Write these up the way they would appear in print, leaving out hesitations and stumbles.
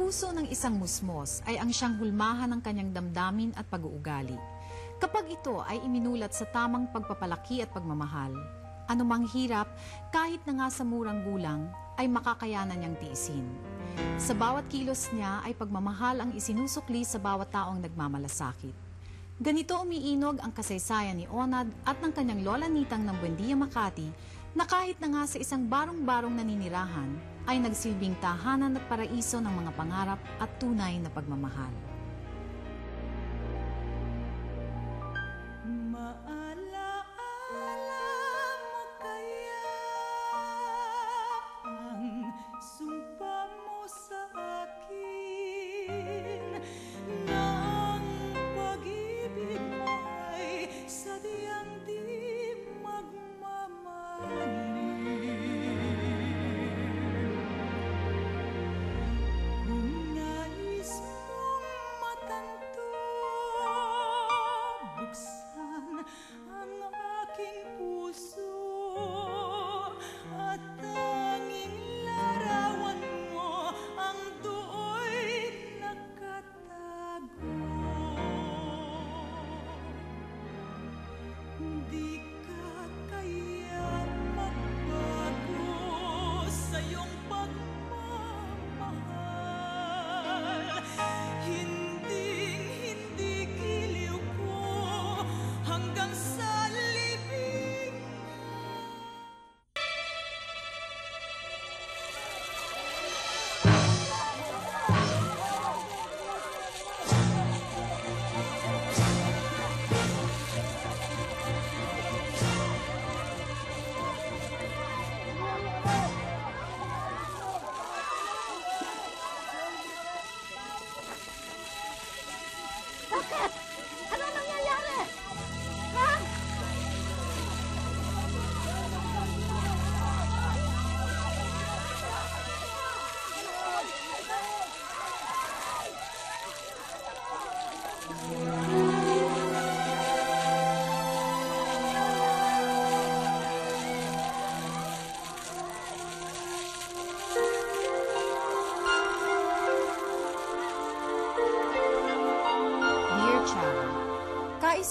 puso ng isang musmos ay ang siyang hulmahan ng kanyang damdamin at pag-uugali. Kapag ito ay iminulat sa tamang pagpapalaki at pagmamahal, anumang hirap, kahit na nga sa murang gulang, ay makakayanan niyang tiisin. Sa bawat kilos niya ay pagmamahal ang isinusukli sa bawat taong nagmamalasakit. Ganito umiinog ang kasaysayan ni Onad at ng kanyang lola nitang ng Buendia, Makati, na kahit na nga sa isang barong-barong naninirahan, ay nagsilbing tahanan at paraiso ng mga pangarap at tunay na pagmamahal.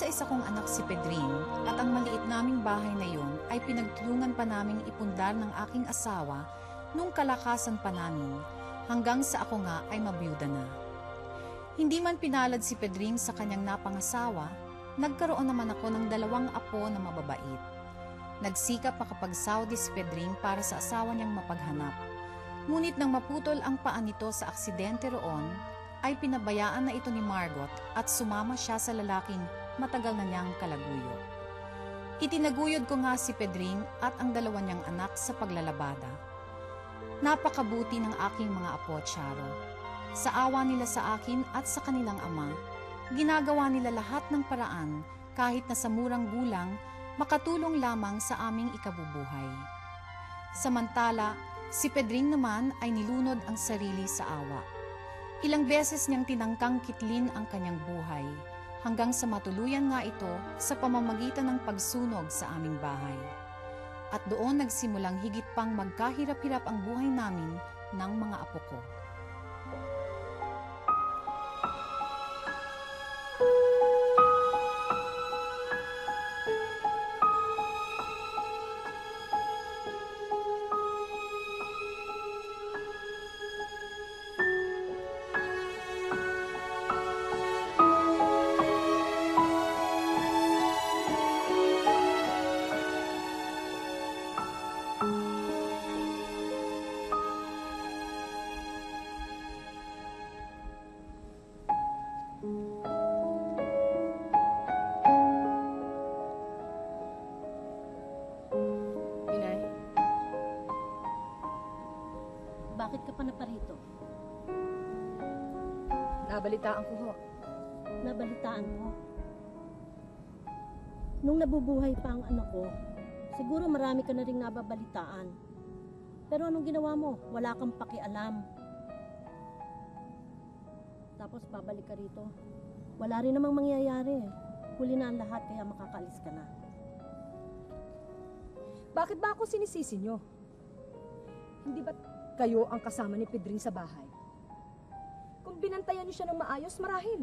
Isa kong anak si Pedrin at ang maliit naming bahay na iyon ay pinagtulungan pa naming ipundar ng aking asawa nung kalakasan pa namin hanggang sa ako nga ay mabiyuda na. Hindi man pinalad si Pedrin sa kanyang napangasawa, nagkaroon naman ako ng dalawang apo na mababait. Nagsikap makapag-Saudi si Pedrin para sa asawa niyang mapaghanap. Ngunit nang maputol ang paa nito sa aksidente roon, ay pinabayaan na ito ni Margot at sumama siya sa lalaking matagal na niyang kalaguyo. Itinaguyod ko nga si Pedrin at ang dalawa niyang anak sa paglalabada. Napakabuti ng aking mga apo, Charo. Sa awa nila sa akin at sa kanilang ama, ginagawa nila lahat ng paraan kahit na sa murang gulang makatulong lamang sa aming ikabubuhay. Samantala, si Pedrin naman ay nilunod ang sarili sa awa. Ilang beses niyang tinangkang kitlin ang kanyang buhay, hanggang sa matuluyan nga ito sa pamamagitan ng pagsunog sa aming bahay. At doon nagsimulang higit pang magkahirap-hirap ang buhay namin ng mga apo ko. Bakit ka pa naparito? Nabalitaan ko ho. Nabalitaan mo? Nung nabubuhay pa ang anak ko, siguro marami ka na rin nababalitaan. Pero anong ginawa mo? Wala kang pakialam. Tapos babalik ka rito. Wala rin namang mangyayari. Huli na ang lahat kaya makakaalis ka na. Bakit ba ako sinisisi nyo? Hindi ba kayo ang kasama ni Pedrin sa bahay? binantayan niyo siya ng maayos, marahil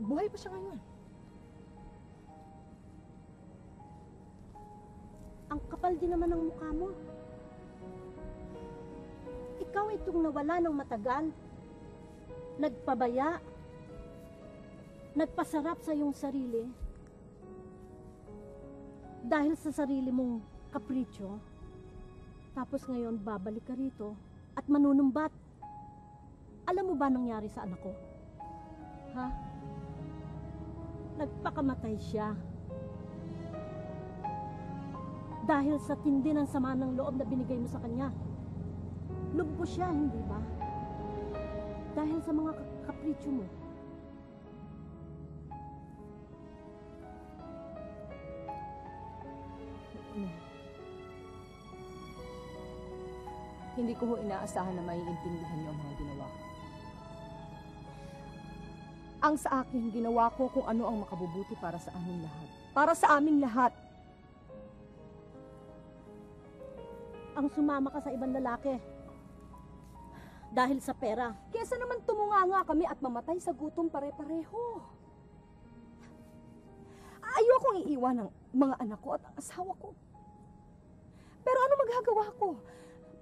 buhay pa siya ngayon. Ang kapal din naman ng mukha mo. Ikaw itong nawala ng matagal, nagpabaya, nagpasarap sa iyong sarili dahil sa sarili mong kapritsyo. Tapos ngayon babalik ka rito at manunumbat. Alam mo ba nangyari sa anak ko? Ha? Nagpakamatay siya. Dahil sa tindi ng sama ng loob na binigay mo sa kanya. Lugbo siya, hindi ba? Dahil sa mga kapritsyo mo. Hindi ko ho inaasahan na maiintindihan niyo ang mga ginawa ko. Ang sa akin, ginawa ko kung ano ang makabubuti para sa aming lahat. Para sa aming lahat. Ang sumama ka sa ibang lalaki dahil sa pera. Kesa naman tumunganga kami at mamatay sa gutom pare-pareho. Ayokong iiwan ang mga anak ko at ang asawa ko. Pero ano magagawa ko?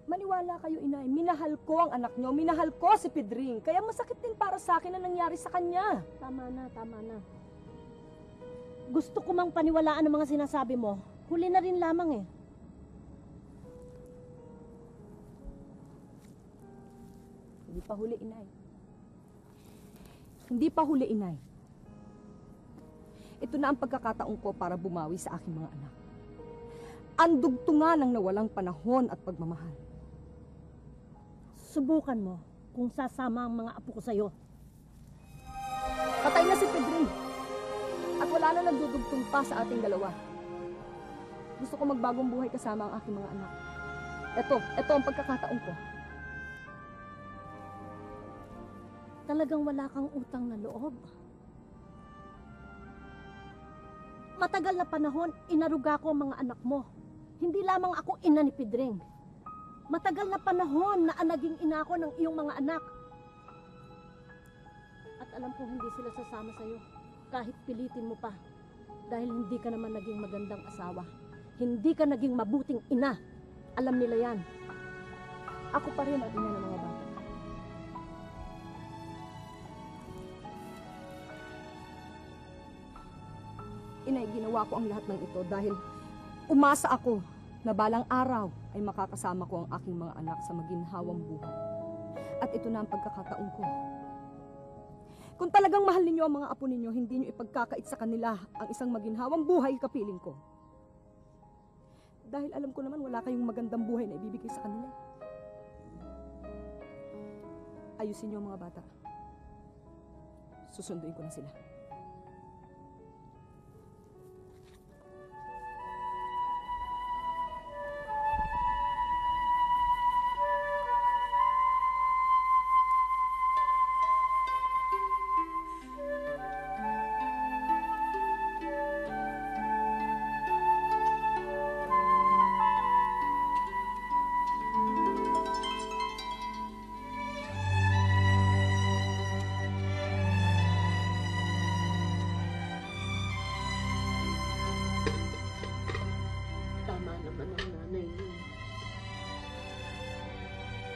Maniwala kayo, inay. Minahal ko ang anak nyo. Minahal ko si Pedring. Kaya masakit din para sa akin na nangyari sa kanya. Tama na, tama na. Gusto ko mang paniwalaan ang mga sinasabi mo. Huli na rin lamang eh. Hindi pa huli, inay. Hindi pa huli, inay. Ito na ang pagkakataon ko para bumawi sa aking mga anak. Ang dugtungan ng nawalang panahon at pagmamahal. Subukan mo kung sasama ang mga apo ko sa'yo. Patay na si Pedro. At wala na nagdudugtong pa sa ating dalawa. Gusto ko magbagong buhay kasama ang aking mga anak. Ito ang pagkakataon ko. Talagang wala kang utang na loob. Matagal na panahon, inaruga ko ang mga anak mo. Hindi lamang ako ina ni Pedring. Matagal na panahon na naging ina ko ng iyong mga anak. At alam kong hindi sila sasama sa'yo kahit pilitin mo pa. Dahil hindi ka naman naging magandang asawa. Hindi ka naging mabuting ina. Alam nila yan. Ako pa rin ang ina ng mga bata. Inay, ginawa ko ang lahat ng ito dahil umasa ako na balang araw ay makakasama ko ang aking mga anak sa maginhawang buhay. At ito na ang pagkakataon ko. Kung talagang mahal ninyo ang mga apo ninyo, hindi nyo ipagkakait sa kanila ang isang maginhawang buhay kapiling ko. Dahil alam ko naman wala kayong magandang buhay na ibibigay sa kanila. Ayusin nyo ang mga bata. Susunduin ko na sila.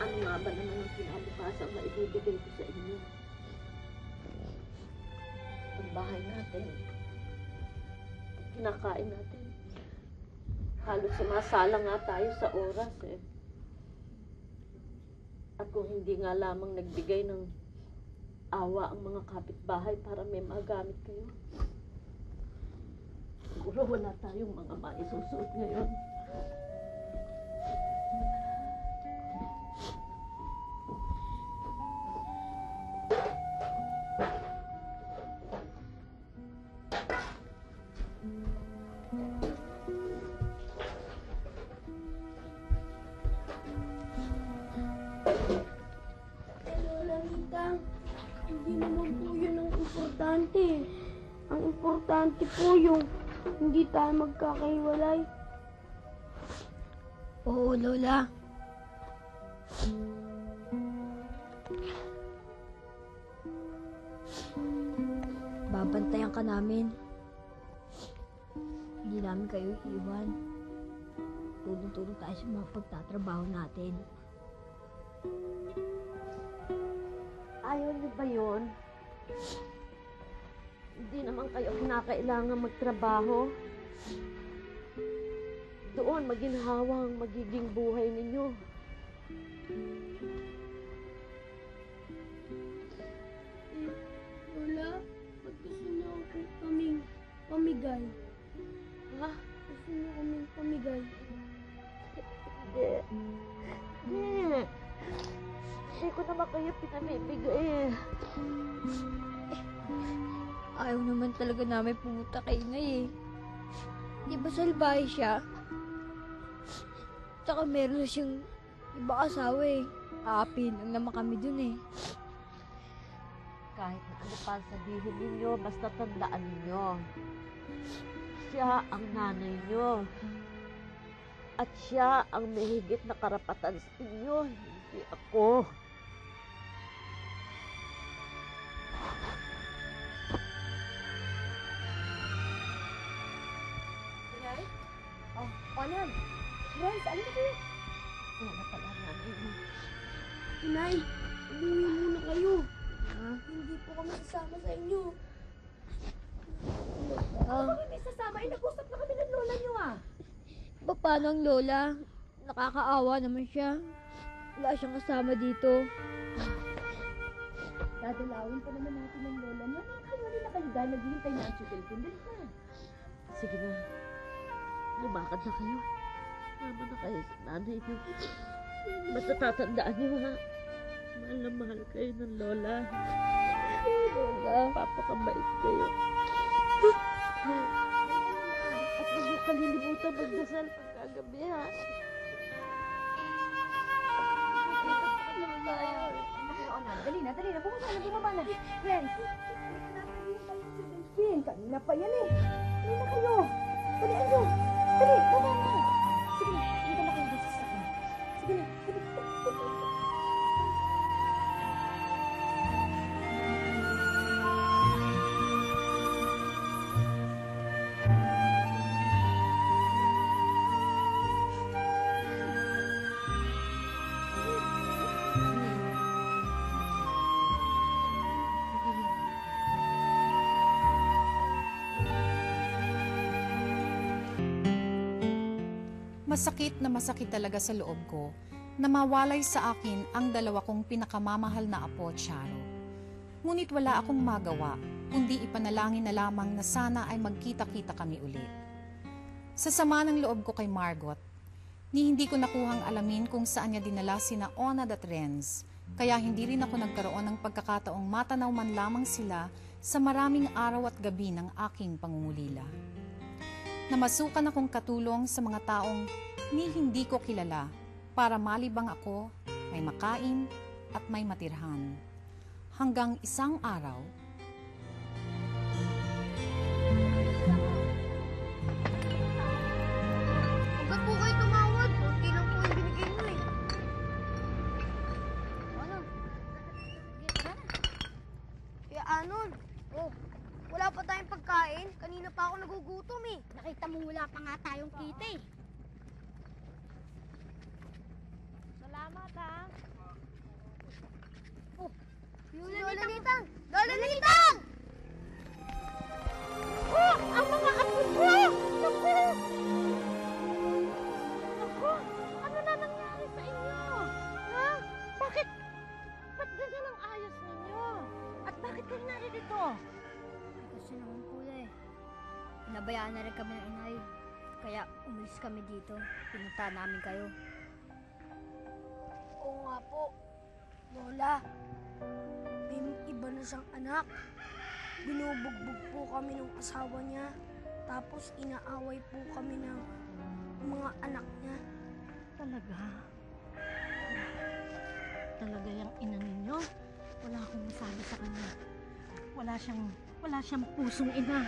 Ano ba naman ang pinabukasan na ibibigay ko sa inyo? Ang bahay natin, ang kinakain natin, halos sumasala nga tayo sa oras eh. At kung hindi nga lamang nagbigay ng awa ang mga kapitbahay para may magamit kayo, siguro wala tayong mga maisusuot ngayon. Importante po yung hindi tayo magkakaiwalay. Oo, Lola. Bantayan ka namin. Hindi namin kayo iiwan. Tulong-tulong tayo sa mga pagtatrabaho natin. Ayaw niyo ba yun? Hindi naman kayo kinakailangan magtrabaho. Doon, maginhawa ang magiging buhay ninyo. Lola, ba't gusto niyo kaming pamigay? Ha? Gusto niyo kaming pamigay? Hindi. Hindi ko naman kayo pinamibigay eh. Ayaw naman talaga namin pumunta kay Inay eh. Di ba salbahe siya? Tsaka meron na siyang iba asawa eh. Aapin ang naman kami dun eh. Kahit na ano pa sabihin ninyo, basta tandaan ninyo. Siya ang nanay niyo. At siya ang may higit na karapatan sa inyo. Hindi ako. Anan! Bryce, ano ba kayo? Wala na pala namin. Inay, umuwi muna kayo. Hindi po kami sasama sa inyo. Bakit may sasama? Nag-usap na kami ng lola niyo ah. Ba, paano ang lola? Nakakaawa naman siya. Wala siyang kasama dito. Dadalawin pa naman natin ng lola niya. Kaya nila kayo dahil naghihintay na ang chutelpin. Dali ka. Sige na. Lumakad na kayo. Mama na kayo sa nanay niyo. Basta tatandaan niyo, ha? Mahal na mahal kayo ng lola. Lola, papakabait kayo. At huwag kalilimutan magdasal pagkagabi, ha? Dali na, pumunta na, bumaba na. Friends! Kanina pa yan eh. Dali na kayo. Dali, Andrew. Dali, baba na. Sige na, hindi ka makain dito sa akin. Sige na, sige na. Masakit na masakit talaga sa loob ko na mawalay sa akin ang dalawa kong pinakamamahal na apo, Charo. Ngunit wala akong magawa, kundi ipanalangin na lamang na sana ay magkita-kita kami ulit. Sa sama ng loob ko kay Margot, ni hindi ko nakuhang alamin kung saan niya dinala sina Onad at Renz, kaya hindi rin ako nagkaroon ng pagkakataong matanaw man lamang sila sa maraming araw at gabi ng aking pangungulila. Namasukan akong katulong sa mga taong ni hindi ko kilala para malibang ako, may makain at may matirhan. Hanggang isang araw. Huwag po kayo tumawad. Kunti lang po ang binigay mo eh. Ano? Kaya Anon. Oh. Wala pa tayong pagkain. Kanina pa ako nagugutom eh. Nakita mo wala pa nga tayong kita eh. Salamat ha. Oh, yung Lolitang! Lolitang! Oh, ang mga apo ko! Naku! Naku! Ano na nangyari sa inyo? Ha? Bakit? Ba't ganyan ang ayos ninyo? At bakit kayo naririto? Kasi naman po eh. Pinabayaan na rin kami ng inay. Kaya umalis kami dito. Pinunta namin kayo. Oo nga po. Lola, may iba na siyang anak. Binubugbog po kami ng asawa niya. Tapos inaaway po kami ng mga anak niya. Talaga? Talaga yung ina ninyo? Wala akong masabi sa kanya. Wala siyang pusong ina.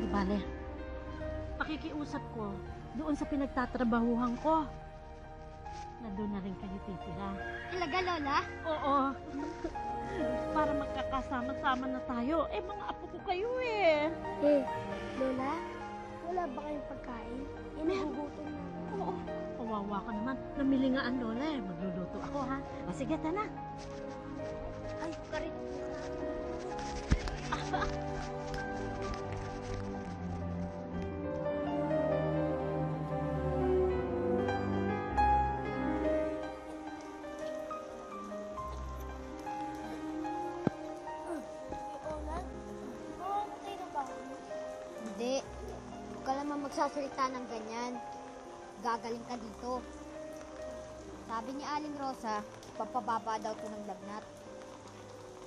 Di bale, pakikiusap ko doon sa pinagtatrabahuhan ko. na doon na rin kayo titira. Talaga, Lola? Oo. Para magkakasama-sama na tayo. Eh, mga apo ko kayo eh. Eh, Lola, wala ba kayong pagkain? Eh, nagugutom na. Oo. Kawawa ka naman. Namili nga ang Lola eh. Magluluto ako ha. Ah, sige, tana. Ay, karit. Magsasalita ng ganyan. Gagaling ka dito. Sabi ni Aling Rosa, papababa daw ito ng lagnat.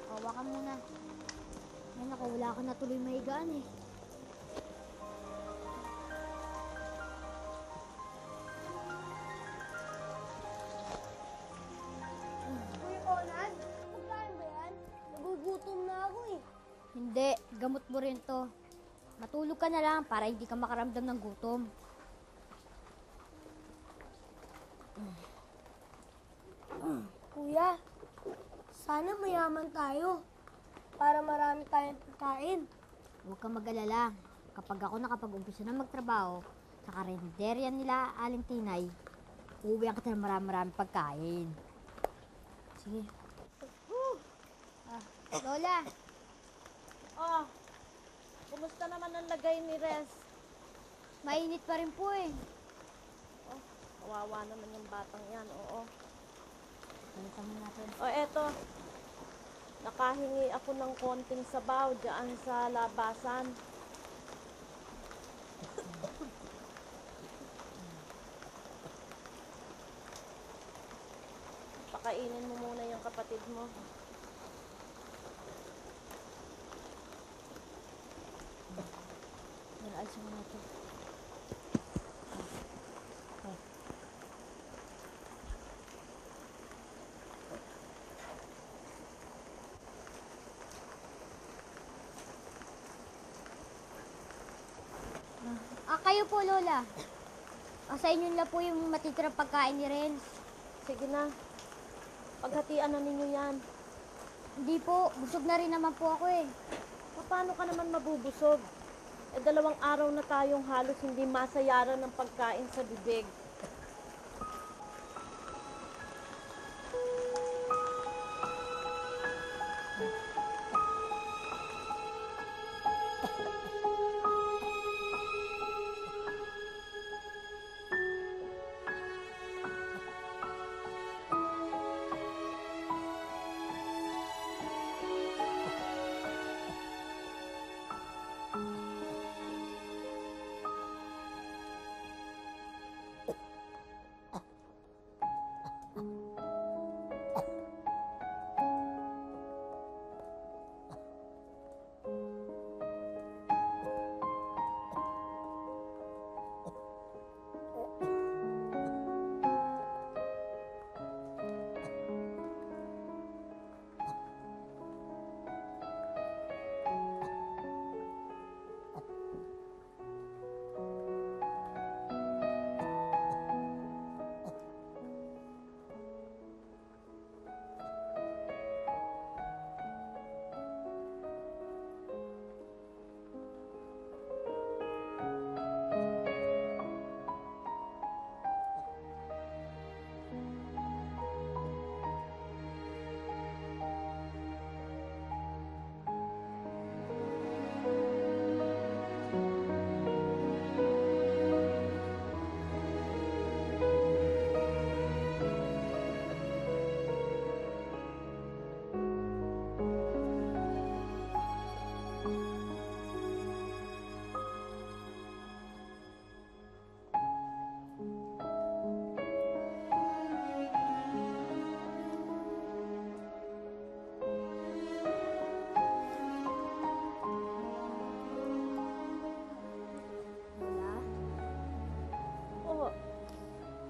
Kawa ka muna. Ay naku, wala ka na tuloy mahigaan eh. Uy, Onan, magkain ba yan? Nagugutom na ako eh. Hindi, gamot mo rin to. Matulog ka na lang para hindi ka makaramdam ng gutom. Kuya, sana mayaman tayo para marami tayong pagkain. Huwag kang mag-alala. Kapag ako nakapag-umpisa na magtrabaho sa karinderya nila, Aling Tinay, uuwihan kita ng marami-marami pagkain. Sige. Lola! Oh! Kumusta naman ang lagay ni Res? Mainit pa rin po eh. Oh, kawawa naman yung batang yan, oo. Balitan mo natin. O, eto. Nakahingi ako ng konting sabaw dyan sa labasan. Pakainin mo muna yung kapatid mo. Alis mo natin. Kayo po, Lola. Sa inyo na po yung matitirang pagkain ni Renz. Sige na. Paghatian na ninyo yan. Hindi po. Busog na rin naman po ako eh. Paano ka naman mabubusog? Eh, 2 araw na tayong halos hindi masayaran ng pagkain sa bibig.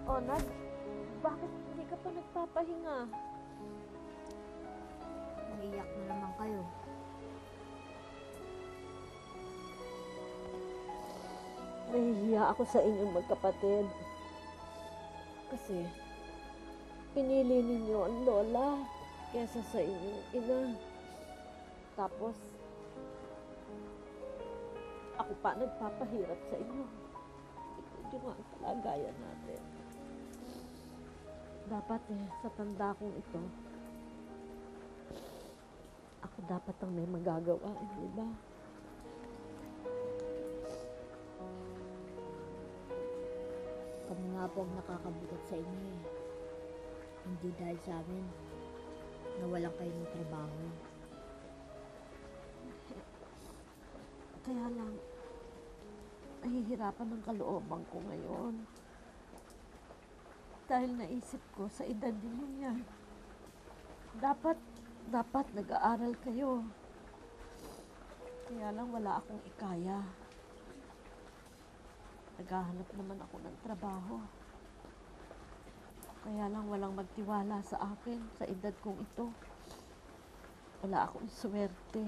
Onad, bakit hindi ka pa nagpapahinga? Naiyak na naman kayo. Nahihiya ako sa inyong magkapatid. Kasi pinili ninyo ang lola kesa sa inyong ina. Tapos, ako pa nagpapahirap sa inyo. Ito yung ang kalagayan natin. Dapat sa tanda kong ito, ako dapat ang may magagawa, di ba? Kami nga po ang nakakabugat sa inyo eh. Hindi dahil sa amin na walang kayo ng trabaho. Kaya lang, nahihirapan ang kalooban ko ngayon. Dahil naisip ko sa edad din yan. Dapat nag-aaral kayo. Kaya lang wala akong ikaya. Naghahanap naman ako ng trabaho. Kaya lang walang magtiwala sa akin sa edad kong ito. Wala akong swerte.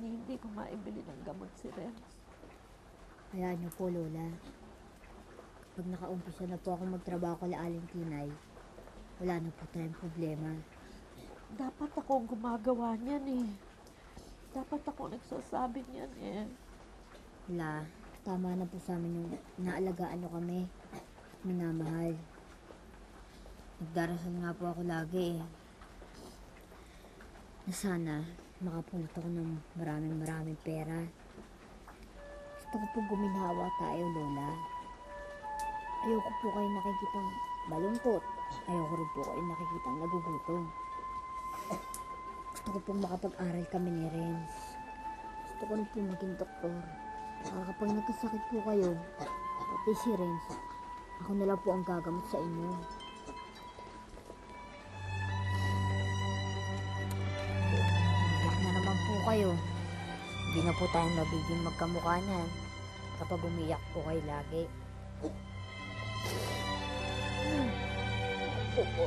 Hindi ko maibili ng gamot si Renz. Hayaan niyo po, Lola. Pag nakaumpisa na po akong magtrabaho ko la Aling Tinay, wala na po tayong problema. Dapat ako gumagawa niyan eh. Dapat ako nagsasabi niyan eh. Wala, tama na po sa amin yung naalagaan niyo kami. Minamahal. Nagdarasal nga po ako lagi eh. Na sana makapulot ako ng maraming pera. Gusto ko po guminhawa tayo, Lola. Ayoko po kayo nakikitang malungkot. Ayoko rin po kayo nakikitang nagugutom. Gusto ko pong makapag-aral kami ni Renz. Gusto ko rin po maging doktor. Kapag nagkasakit po kayo, pati si Renz, ako na lang po ang gagamot sa inyo. Kayo. Hindi na po tayong nabiging magkamukha niyan kapag umiyak po kayo lagi. Ako po.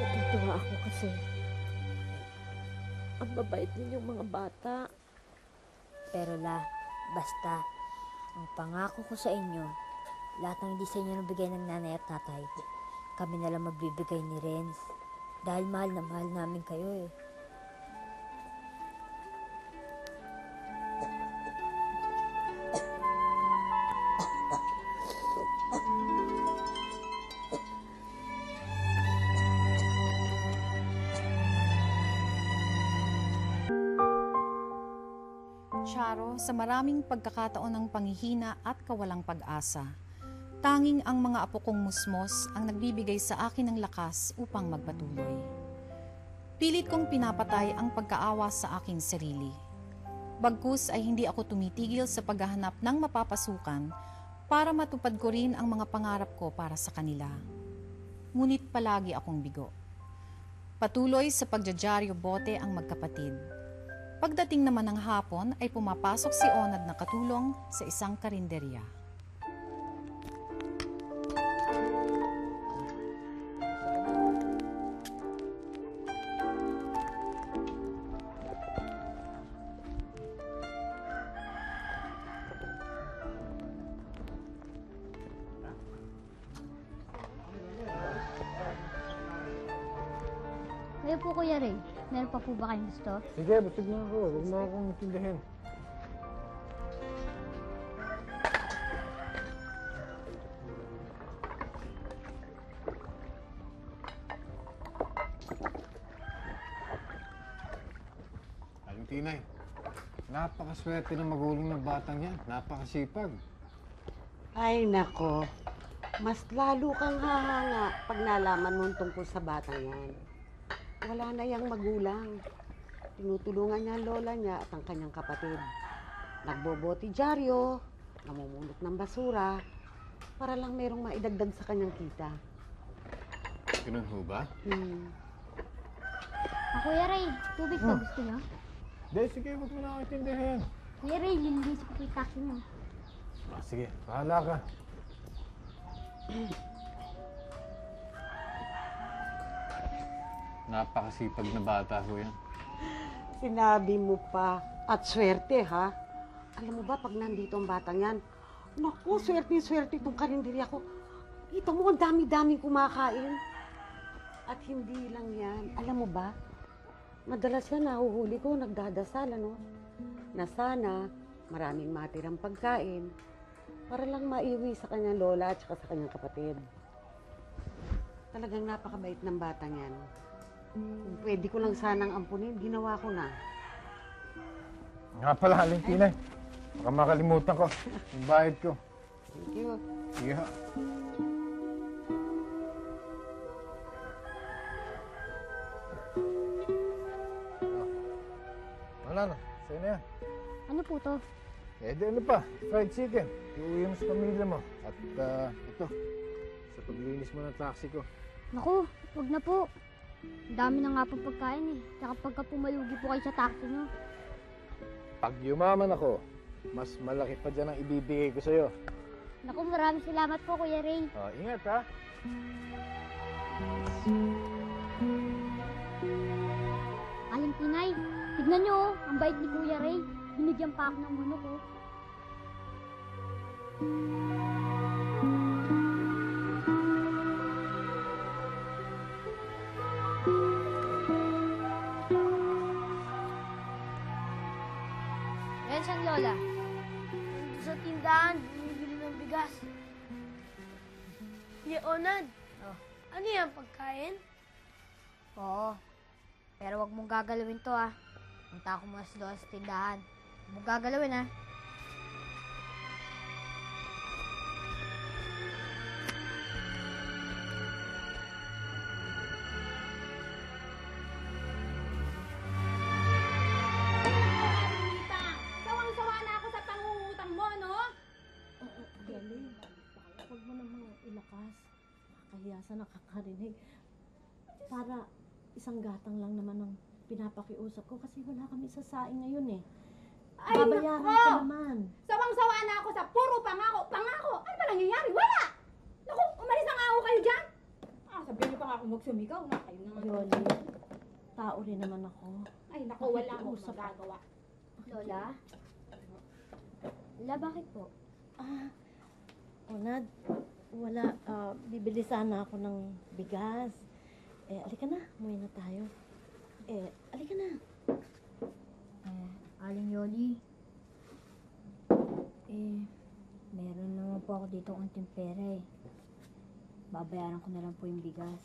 Natutuwa ako kasi ang babait ninyong mga bata. Pero basta, ang pangako ko sa inyo, lahat ng hindi sa inyo nabigay ng nanay at tatay, kami na lang magbibigay ni Renz. Dahil mahal na mahal namin kayo eh. Charo, sa maraming pagkakataon ng panghihina at kawalang pag-asa, tanging ang mga apo kong musmos ang nagbibigay sa akin ng lakas upang magpatuloy. Pilit kong pinapatay ang pagkaawa sa aking sarili. Bagkus ay hindi ako tumitigil sa paghahanap ng mapapasukan para matupad ko rin ang mga pangarap ko para sa kanila. Ngunit palagi akong bigo. Patuloy sa pagjajaryo bote ang magkapatid. Pagdating naman ng hapon ay pumapasok si Onad na katulong sa isang karinderya. Po Kuya Ray, meron pa po ba kayong gusto? Sige, basig na ako. Huwag na akong tindahin. Aling Tinay, napakaswerte ng magulang ng batang yan. Napakasipag. Ay, nako. Mas lalo kang hahanga pag nalaman mo tungkol sa batang yan. Wala na yang magulang. Tinutulungan niya ang lola niya at ang kanyang kapatid. Nagbobotijaryo, namumunot ng basura, para lang merong maidagdag sa kanyang kita. Ganun ho ba? Ako, Kuya Ray, tubig pa gusto niyo? Dahil sige, huwag mo na akong itindihin. Kuya Ray, linilis ko kita niyo. Sige, pahala ka. Napakasipag na bata ko yan. Sinabi mo pa. At swerte, ha? Alam mo ba, pag nandito ang batang yan, naku, swerte itong karinderya ko. Kita mo, ang dami-daming kumakain. At hindi lang yan. Alam mo ba, madalas yan nahuhuli ko, nagdadasal, ano? Na sana, maraming matirang pagkain para lang maiwi sa kanyang lola at saka sa kanyang kapatid. Talagang napakabait ng batang yan. Kung pwede ko lang sanang ampunin, ginawa ko na. Nga pala, Valentina. Baka makalimutan ko yung bayad ko. Thank you. Sige ha. Wala na. Sa'yo na yan. Ano po to? Eh, di ano pa. Fried chicken. Iuwi mo sa pamilya mo. At ito. Sa paglinis mo ng taxi ko. Naku, huwag na po. Ang dami na nga pong pagkain eh. Tsaka pagka pumalugi po kayo sa taxi nyo. Pag yumaman ako, mas malaki pa dyan ang ibibigay ko sa'yo. Naku, maraming salamat po, Kuya Ray. Oh, ingat, ha? Aling Tinay, tignan nyo, oh, ang bait ni Kuya Ray. Binigyan pa ako ng manok, oh. Saan, Lola? Sa tindahan, binibili ng bigas. Yeonan, oh, ano yan, pagkain? Oo, pero wag mong gagalawin to, ah. Punta ako muna si Lola sa tindahan. Huwag mong gagalawin, ah. Nakakarinig. Para isang gatang lang naman ang pinapakiusap ko kasi wala kami sa saing ngayon eh. Ay, babayaran ko naman. Sawang-sawa na ako sa puro pangako. Ano ba nangyayari? Wala! Naku, umalis ang ako kayo dyan. Ah, sabihin pa nga kung magsumigaw na kayo naman. Lola, tao rin naman ako. Ay, naku, wala akong magagawa. Lola? Lola, bakit po? Ah, Onad. Wala, bibili sana ako ng bigas. Eh, alika na, umuwi na tayo. Eh, alika na. Eh, Aling Yoli. Eh, meron naman po ako dito unting pera eh. Babayaran ko na lang po yung bigas.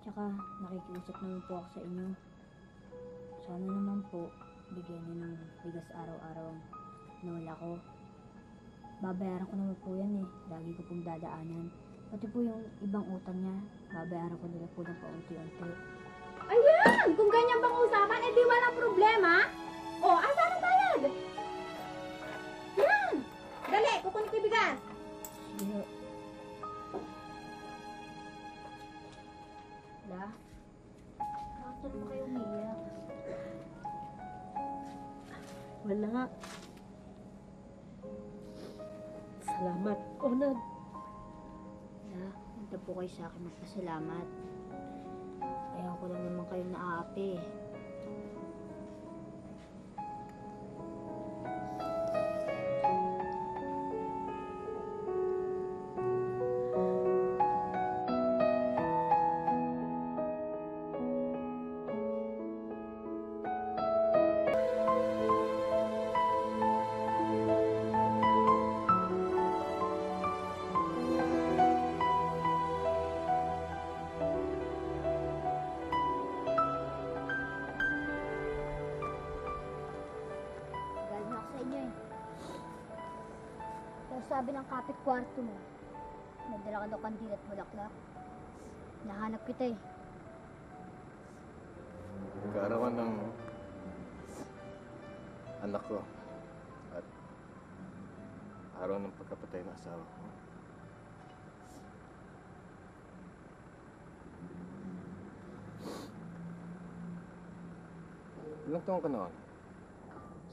Tsaka, nakikiusap naman po ako sa inyo. Sana naman po, bigyan niyo ng bigas araw-araw na wala ko. Babayaran ko naman po yan eh. Lagi ko pong dadaanan. Pati po yung ibang utang niya, babayaran ko nila po ng paunti-unti. Ayan! Kung ganyan bang usapan, eh di walang problema. O, asa na bayad? Yan! Dali, kukunin ko yung bigas. Sige. La? Bakit naman kayo umiyak? Wala nga. Salamat, Onad. Na, punta po kayo sa akin magpasalamat. Ayaw ko lang naman kayo naaapi. Sabi ng kapit-kwarto mo, nadala ka daw kandila at bulaklak. Nahanap kita eh. Kaarawan ng anak ko at araw ng pagkapatay ng asawa ko. Ilang taong ka na?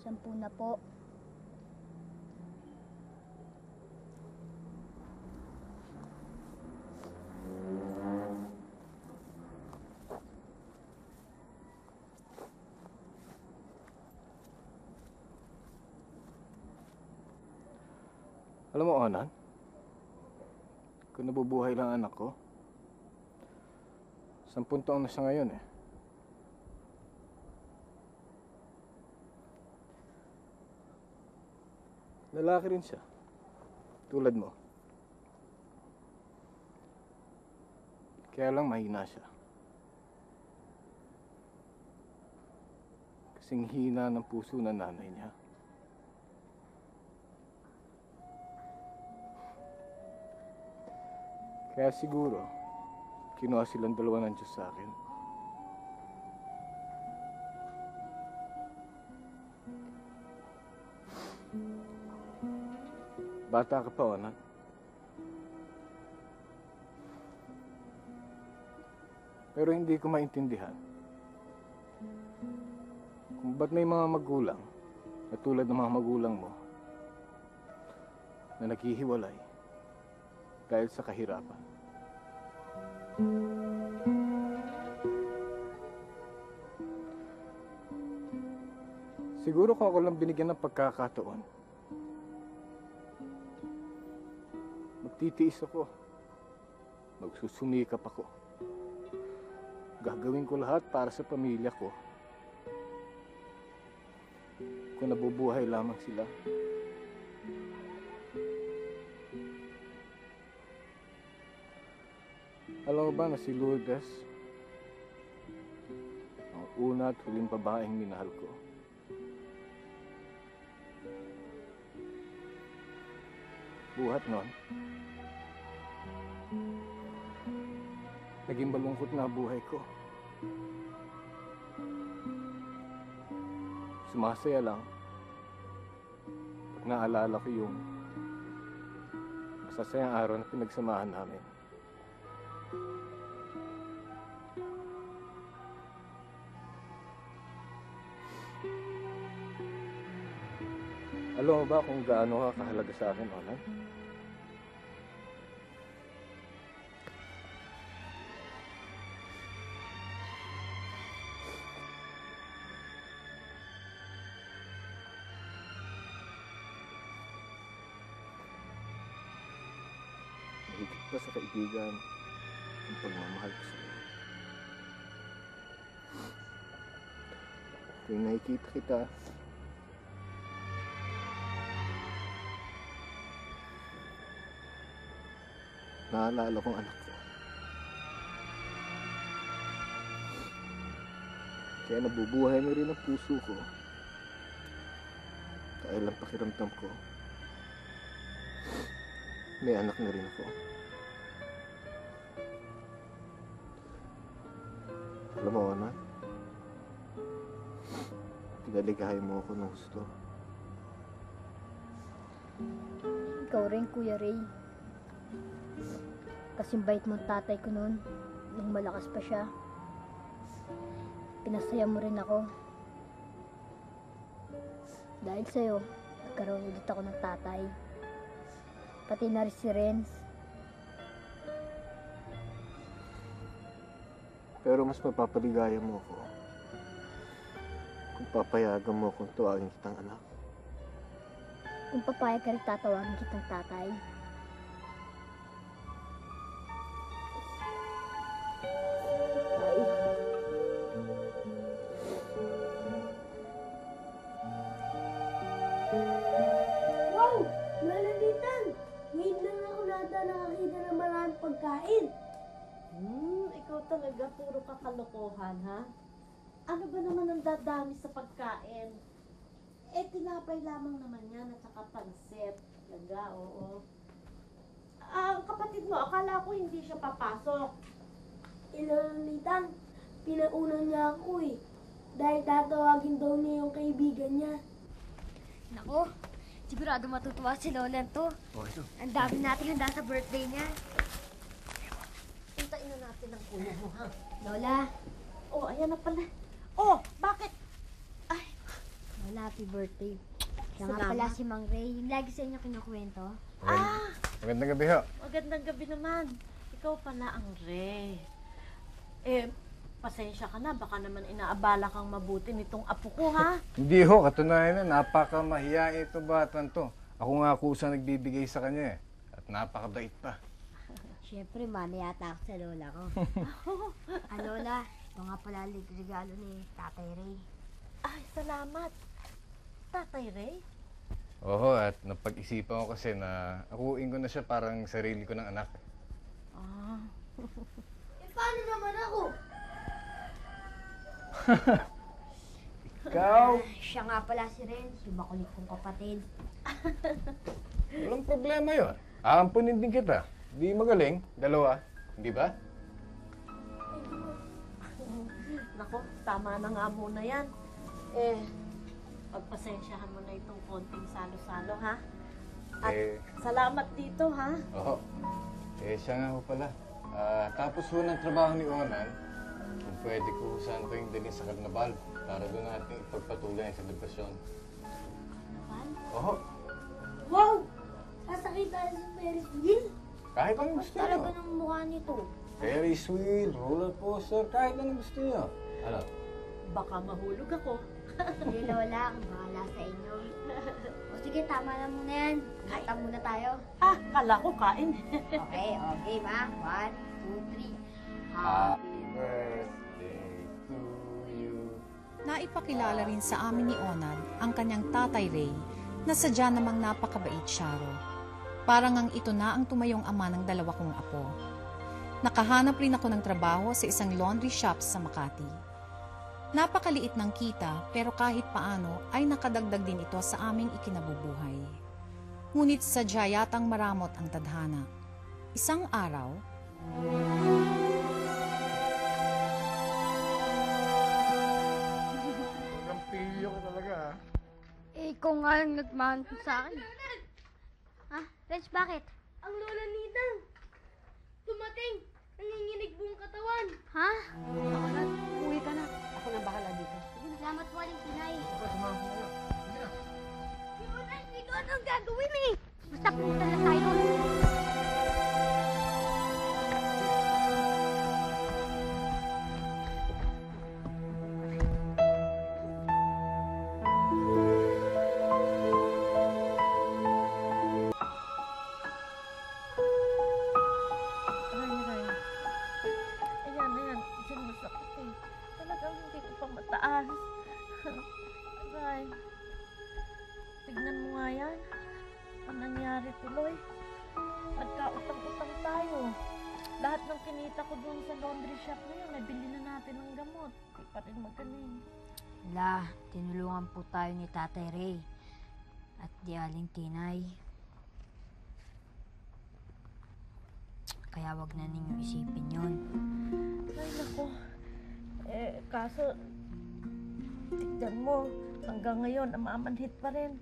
10 na po. Alam mo, Onan, kung nabubuhay lang anak ko, 10 taon na siya ngayon eh. Lalaki rin siya, tulad mo. Kaya lang mahina siya. Kasing hina ng puso ng nanay niya. Kaya siguro, kinuha silang dalawa ng Diyos sa akin. Bata ka pa, anak. Pero hindi ko maintindihan kung ba't may mga magulang na tulad ng mga magulang mo na naghihiwalay dahil sa kahirapan. Siguro kung ako lang binigyan ng pagkakataon, magtitiis ako, magsusumikap ako, gagawin ko lahat para sa pamilya ko, kung nabubuhay lamang sila. Alam mo ba na si Lourdes, ang una at huling babaeng minahal ko, buhat nun, naging malungkot na buhay ko. Sumasaya lang pag naalala ko yung masasayang araw na pinagsamahan namin. Alam mo ba kung gaano ka kahalaga sa akin, Onan? Mahigit pa sa kaibigan ang pagmamahal ko sa'yo. Tuwing nakikita kita, naalala kong anak ko. Kaya nabubuhay na rin ang puso ko. Dahil ang pakiramdam ko, may anak na rin ako. Alam mo, Ana, pinaligahay mo ako ng gusto. Ikaw rin, Kuya Ray. Kasing bait mong tatay ko noon, nung malakas pa siya. Pinasaya mo rin ako. Dahil sa'yo, nagkaroon ulit ako ng tatay. Pati na rin si Renz. Pero mas mapapaligaya mo ako kung papayagan mo akong tuwagin kitang anak. Kung papayag ka rin, tatawagin kitang tatay. Talaga, puro kakalokohan, ha? Ano ba naman ang dadami sa pagkain? Eh, tinapay lamang naman yan at saka pansit. Talaga, oo. Ang kapatid mo, akala ko hindi siya papasok. Ilalitan, pinaunan niya ako eh. Dahil tatawagin daw niya yung kaibigan niya. Naku, sigurado matutuwa si Lolan to. Ang dami natin handa sa birthday niya. Natin ang kuya mo, ha? Lola! Oh, ayan na pala. Oh, bakit? Ay! Lola, happy birthday. Siya nga pala si Mang Ray. Yung lagi sa inyo kinukwento. Ah! Magandang gabi, ha? Magandang gabi naman. Ikaw pala ang Ray. Eh, pasensya ka na. Baka naman inaabala kang mabuti nitong apo ko, ha? Hindi ho, katunayan na. Napakamahiyain ito batang to. Ako nga kusang nagbibigay sa kanya eh. At napakabait pa. Siyempre, mana yata ako sa lola ko. Lola, ito nga pala regalo ni Tatay Ray. Ay, salamat. Tatay Ray? Oo, at napag-isipan ko kasi na akuin ko na siya parang sarili ko ng anak. Ah. Eh, paano naman ako? Ikaw? Siya nga pala si Ren, si makulit kong kapatid. Walang problema yun. Aampunin din kita. Di magaling, dalawa, di ba? Nako, tama na nga muna yan. Eh, pagpasensyahan mo na itong konting salo-salo, ha? At salamat dito, ha? Oo. Eh, siya nga ho pala. Tapos ho ng trabaho ni Onan, kung pwede ko saan ko yung dalhin sa karnabal para doon natin ipagpatuloy sa depresyon. Karnabal? Oo. Wow! Sasakit tayo sa Ferris wheel? Kahit anong gusto nyo. Talaga ng mukha nito. Ferris wheel, roller coaster, kahit anong gusto nyo. Alam? Baka mahulog ako. Hindi, Lola. Ang bahala sa inyo. O sige, tama na muna yan. Kain muna tayo. Ah, kala ko kain. Okay, okay ma. 1, 2, 3. Happy birthday to you. Naipakilala rin sa amin ni Onan ang kanyang Tatay Ray na sadya namang napakabait, Charo. Parang ang ito na ang tumayong ama ng dalawa kong apo. Nakahanap rin ako ng trabaho sa isang laundry shop sa Makati. Napakaliit ng kita pero kahit paano ay nakadagdag din ito sa aming ikinabubuhay. Ngunit sadya yatang maramot ang tadhana. Isang araw... Kampilyo ka talaga ha? Eh, ikaw nga yung nagmahanto sa akin. Ha? Reg, bakit? Ang lola nitang dumating! Nanginginig buong katawan! Ha? Ako na, uwi ka na. Ako na bahala dito. Salamat po aling Pinay. Ikaw anong gagawin eh! Basta pumunta na tayo. Aray, tignan mo nga yan. Ang nangyari tuloy. Nagkautang-utang tayo. Lahat ng kinita ko doon sa laundry shop na yun, nabili na natin ng gamot. Di pa rin magaling. Wala, tinulungan po tayo ni Tatay Ray at di Aling Tinay. Kaya wag na ninyo isipin yun. Ay, naku. Eh, kaso... Tignan mo, hanggang ngayon, amamanhit pa rin.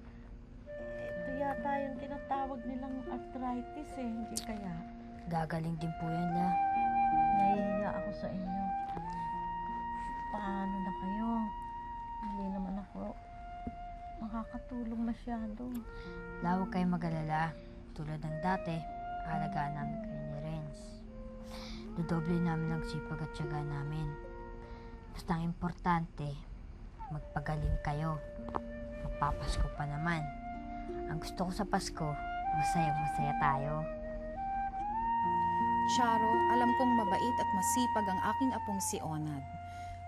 Ito yata yung tinatawag nilang arthritis eh, hindi kaya. Gagaling din po yan, La. Nahihiya ako sa inyo. Paano na kayo? Hindi naman ako makakatulong masyado. La, huwag kayong mag-alala. Tulad ng dati, alagaan namin kayo ni Renz. Dodoble namin ang sipag at tiyaga namin. Basta ang importante, magpagaling kayo. Magpapasko pa naman. Ang gusto ko sa Pasko, masaya tayo. Charo, alam kong mabait at masipag ang aking apong si Onad.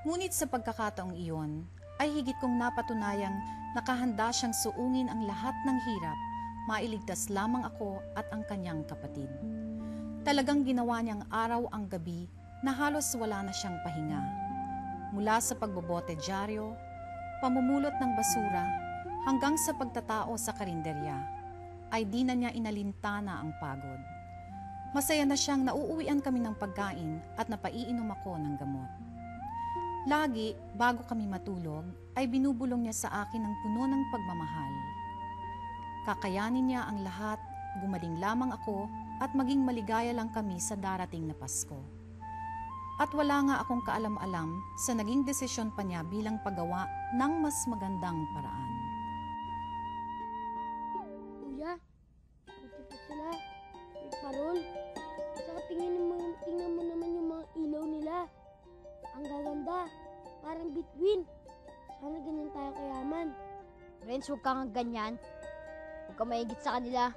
Ngunit sa pagkakataong iyon, ay higit kong napatunayang nakahanda siyang suungin ang lahat ng hirap, mailigtas lamang ako at ang kanyang kapatid. Talagang ginawa niyang araw ang gabi na halos wala na siyang pahinga. Mula sa pagbobote dyaryo, pamumulot ng basura hanggang sa pagtatao sa karinderya ay di na niya inalintana ang pagod. Masaya na siyang nauuwian kami ng pagkain at napaiinom ako ng gamot. Lagi, bago kami matulog, ay binubulong niya sa akin ng puno ng pagmamahal. Kakayanin niya ang lahat, gumaling lamang ako at maging maligaya lang kami sa darating na Pasko. At wala nga akong kaalam-alam sa naging desisyon pa niya bilang paggawa ng mas magandang paraan. Kuya, buti po sila. May parol. Saka tingnan mo naman yung mga ilaw nila. Ang gaganda. Parang between. Sana ganyan tayo kayaman. Renz, huwag kang ganyan. Huwag ka mahigit sa kanila.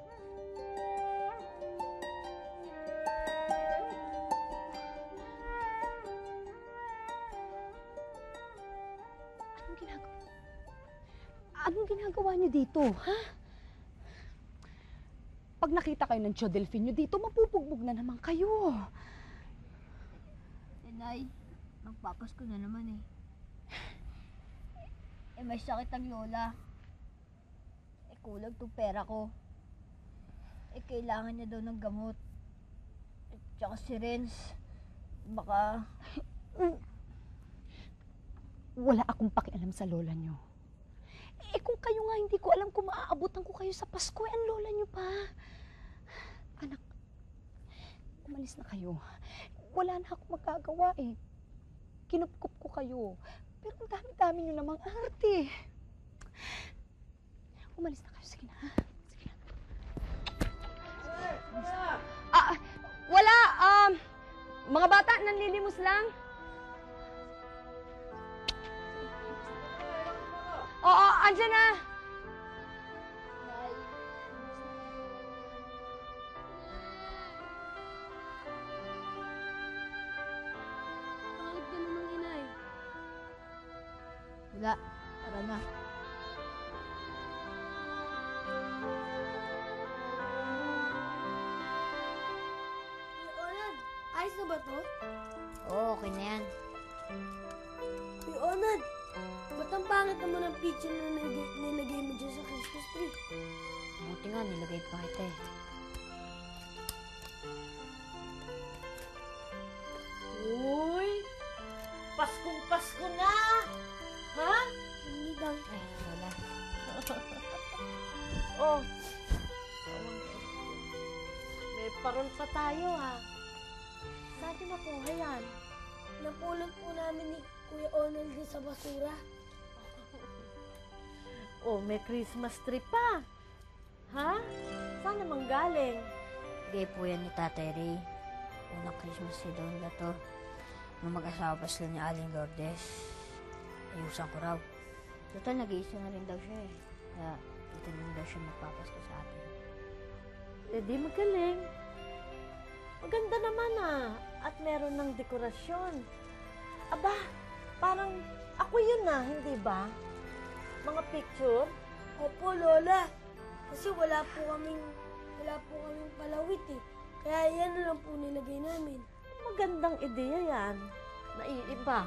Anong ginagawa niyo dito, ha? Pag nakita kayo ng Tio Delfin niyo dito, mapupugbog na naman kayo. Nay, magpapasko na naman eh. May sakit ang lola. Kulang tong pera ko. Kailangan niya daw ng gamot. Tsaka si Renz. Baka... Wala akong pakialam sa lola niyo. Kung kayo nga hindi ko alam kung maaabutan ko kayo sa Pasko, ang lola niyo pa. Anak, umalis na kayo. Wala na akong magagawa eh. Kinupkup ko kayo. Pero ang dami-dami nyo namang arte. Umalis na kayo. Sige na, ha? Sige na. Wala! Mga bata, nanlilimos lang. Oo, andyan na! Wala. Tara na. Onad, ayos na ba to? Oo, okay na yan. Onad, ba't ang pangit naman ang picture na nilagay mo dyan sa Christmas tree? Buti nga, nilagay pa kita eh. Uy! Paskong-pasko na! Ha? Hindi daw. Ay, wala. Oh. May paron pa tayo, ha? Saan yung makuha yan? Napulot po namin ni Kuya Onel din sa basura. Oh, may Christmas tree pa. Ha? Saan naman galing? Hindi po yan ni Tatay Ray. Unang Christmas tree doon na to. Nung mag-asawa pa sila ni Aling Lourdes. Ayusan ko raw. Total, nag-iisa na rin daw siya eh. Kaya, ito na rin daw siya magpapasko sa atin. Eh di, magaling. Maganda naman ah. At meron ng dekorasyon. Aba, parang ako yun ah, hindi ba? Mga picture? Opo, Lola. Kasi wala po kaming palawit eh. Kaya yan lang po nilagay namin. Magandang ideya yan. Naiiba.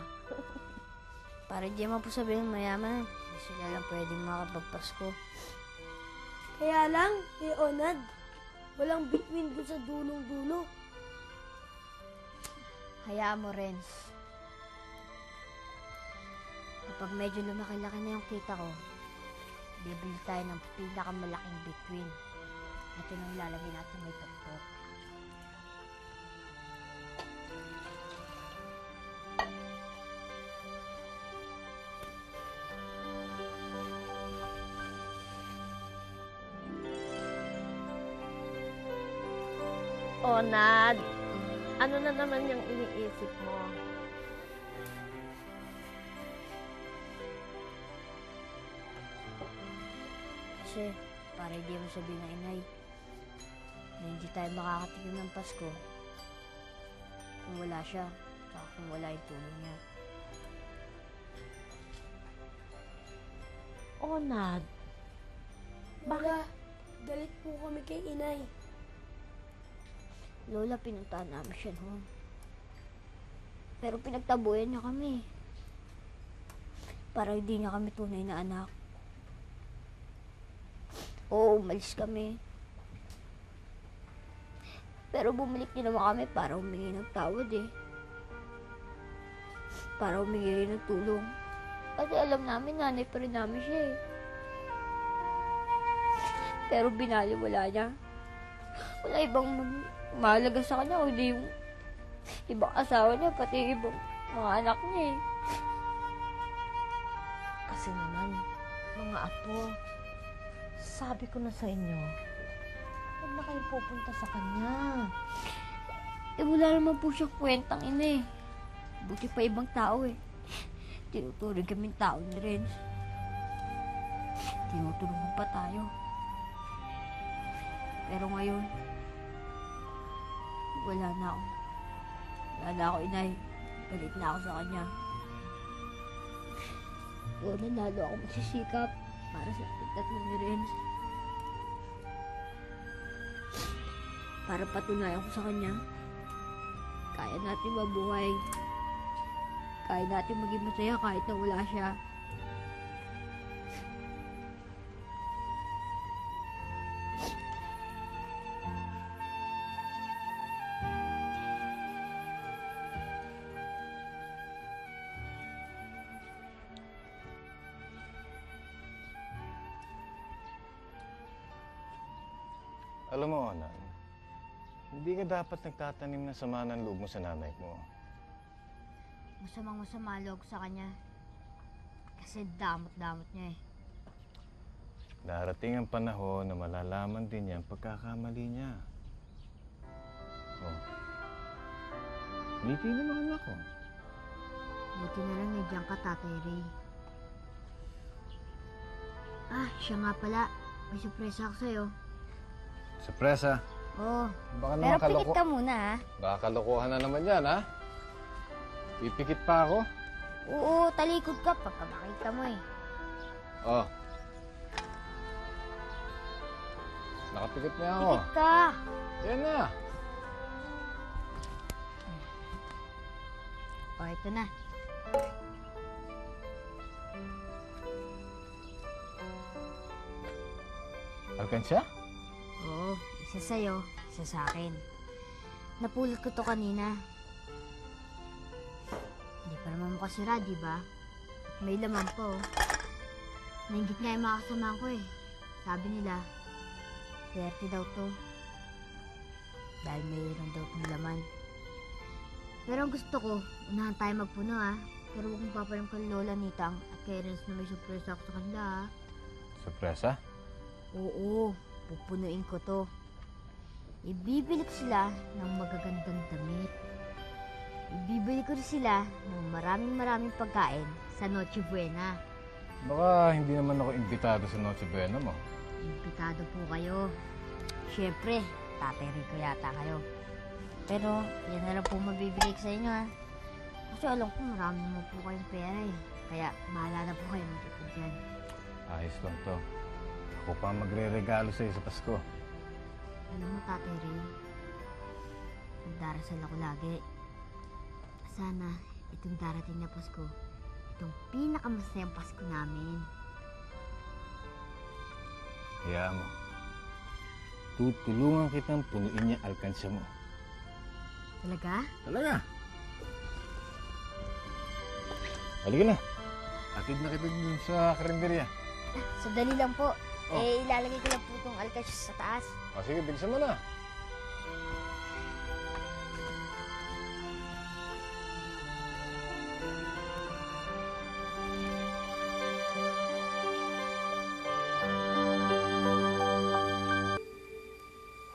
Para di man po sabihin mayaman, sila lang pwedeng makapagpasko. Kaya lang, kay Onad, walang between doon sa dulong-dulo. Hayaan mo, Renz. Kapag medyo lumaki-laki na yung kita ko, bibili tayo ng pinakamalaking between. At yun ang ilalagay natin may tuktok. Onad, ano na naman yung iniisip mo? Kasi, para hindi mo sabihin na inay, na hindi tayo makakatikim ng Pasko kung wala siya, saka kung wala yung tulong niya. Onad, baka galit po kami kay inay. Lola, pinuntaan namin siya noon. Pero pinagtabuyan niya kami. Para hindi niya kami tunay na anak. Oo, umalis kami. Pero bumalik niya naman kami para humingi ng tawad eh. Para humingi ng tulong. Kasi alam namin, nanay pa rin namin siya eh. Pero binaliwala niya. Wala ibang mahalaga sa kanya, o hindi yung ibang asawa niya, pati ibang mga anak niya eh. Kasi naman, mga apo, sabi ko na sa inyo, huwag na kayo pupunta sa kanya. Eh, wala naman po siyang kwentang ina eh. Buti pa ibang tao eh. Tinuturing kaming tao ni Renz. Tinutulungan pa tayo. Pero ngayon, wala na ako. Wala na ako, inay. Galit na ako sa kanya. Una, lalo ako magsisikap para sa pagtatlo ni Renz. Para patunayan ko sa kanya, kaya natin mabuhay. Kaya natin maging masaya kahit na wala siya. Alam mo, Ana, hindi ka dapat nagtatanim ng sama ng loob mo sa nanay mo. Masamang-masama loob sa kanya. Kasi damot-damot niya eh. Darating ang panahon na malalaman din niya ang pagkakamali niya. Oh. Ngiti naman ako. Ngiti na lang nandiyan ka, Tatay Ray. Ah, siya nga pala. May surpresa ako sa'yo. Surpresa? Oo. Pero pikit ka muna, ha? Baka kalokohan na naman yan, ha? Pipikit pa ako? Oo, talikod ka pagka makita mo, eh. Oo. Nakapikit na ako. Pikit ka! Yan na! O, ito na. Alkansya? Oo, isa sa'yo, isa sa'kin. Napulot ko to kanina. Hindi pa naman mukha sira, di ba? May laman po. Nainggit nga yung mga kasamahan ko eh. Sabi nila, swerte daw to. Dahil mayroon daw tong laman. Pero ang gusto ko, unahan tayo magpuno ha. Pero huwag mong papalam kay Lola Nitang at kay Renz na may surpresa ako sa kanila ha. Surpresa? Oo. Pupunuin ko to. Ibibili ko sila ng magagandang damit. Ibibili ko sila ng maraming pagkain sa Noche Buena. Baka hindi naman ako imbitado sa Noche Buena mo. Imbitado po kayo. Siyempre, Tatay Rico yata kayo. Pero, yan na lang po mabibigay ko sa inyo ha. Kasi alam ko marami mo po kayong pera eh. Kaya, mahala na po kayo magtipid yan. Ayos lang to. Ako pa magre-regalo sa'yo sa Pasko. Alam mo, Tatay Ray, nagdarasal ako lagi. Sana itong darating na Pasko, itong pinakamasayang Pasko namin. Kaya mo, tutulungan kitang punuin niya alkansya mo. Talaga? Talaga! Halika na! Atid na kita dun sa karinderya. Sandali lang po. Oh. Eh, ilalagay ko lang po itong alkansya sa taas. O, sige, bilisan mo na.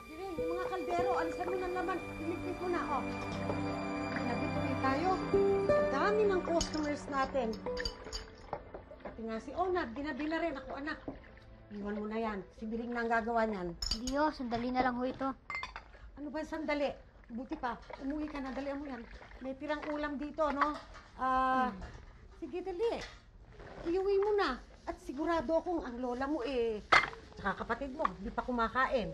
Diren, yung mga kaldero, alisan mo ng laman. Pilipit mo na, o. Oh. Nagituloy tayo. Ang dami ng customers natin. Pati nga si Onad, ginabi na rin ako, anak. Iwan mo na yan. Si Biring na ang gagawa niyan. Hindi o, sandali na lang ho ito. Ano ba sandali? Buti pa, umuwi ka na. Dalihan mo yan. May tirang ulam dito, no? Sige, dali. Iuwi mo na. At sigurado akong ang lola mo eh. Tsaka kapatid mo, di pa kumakain.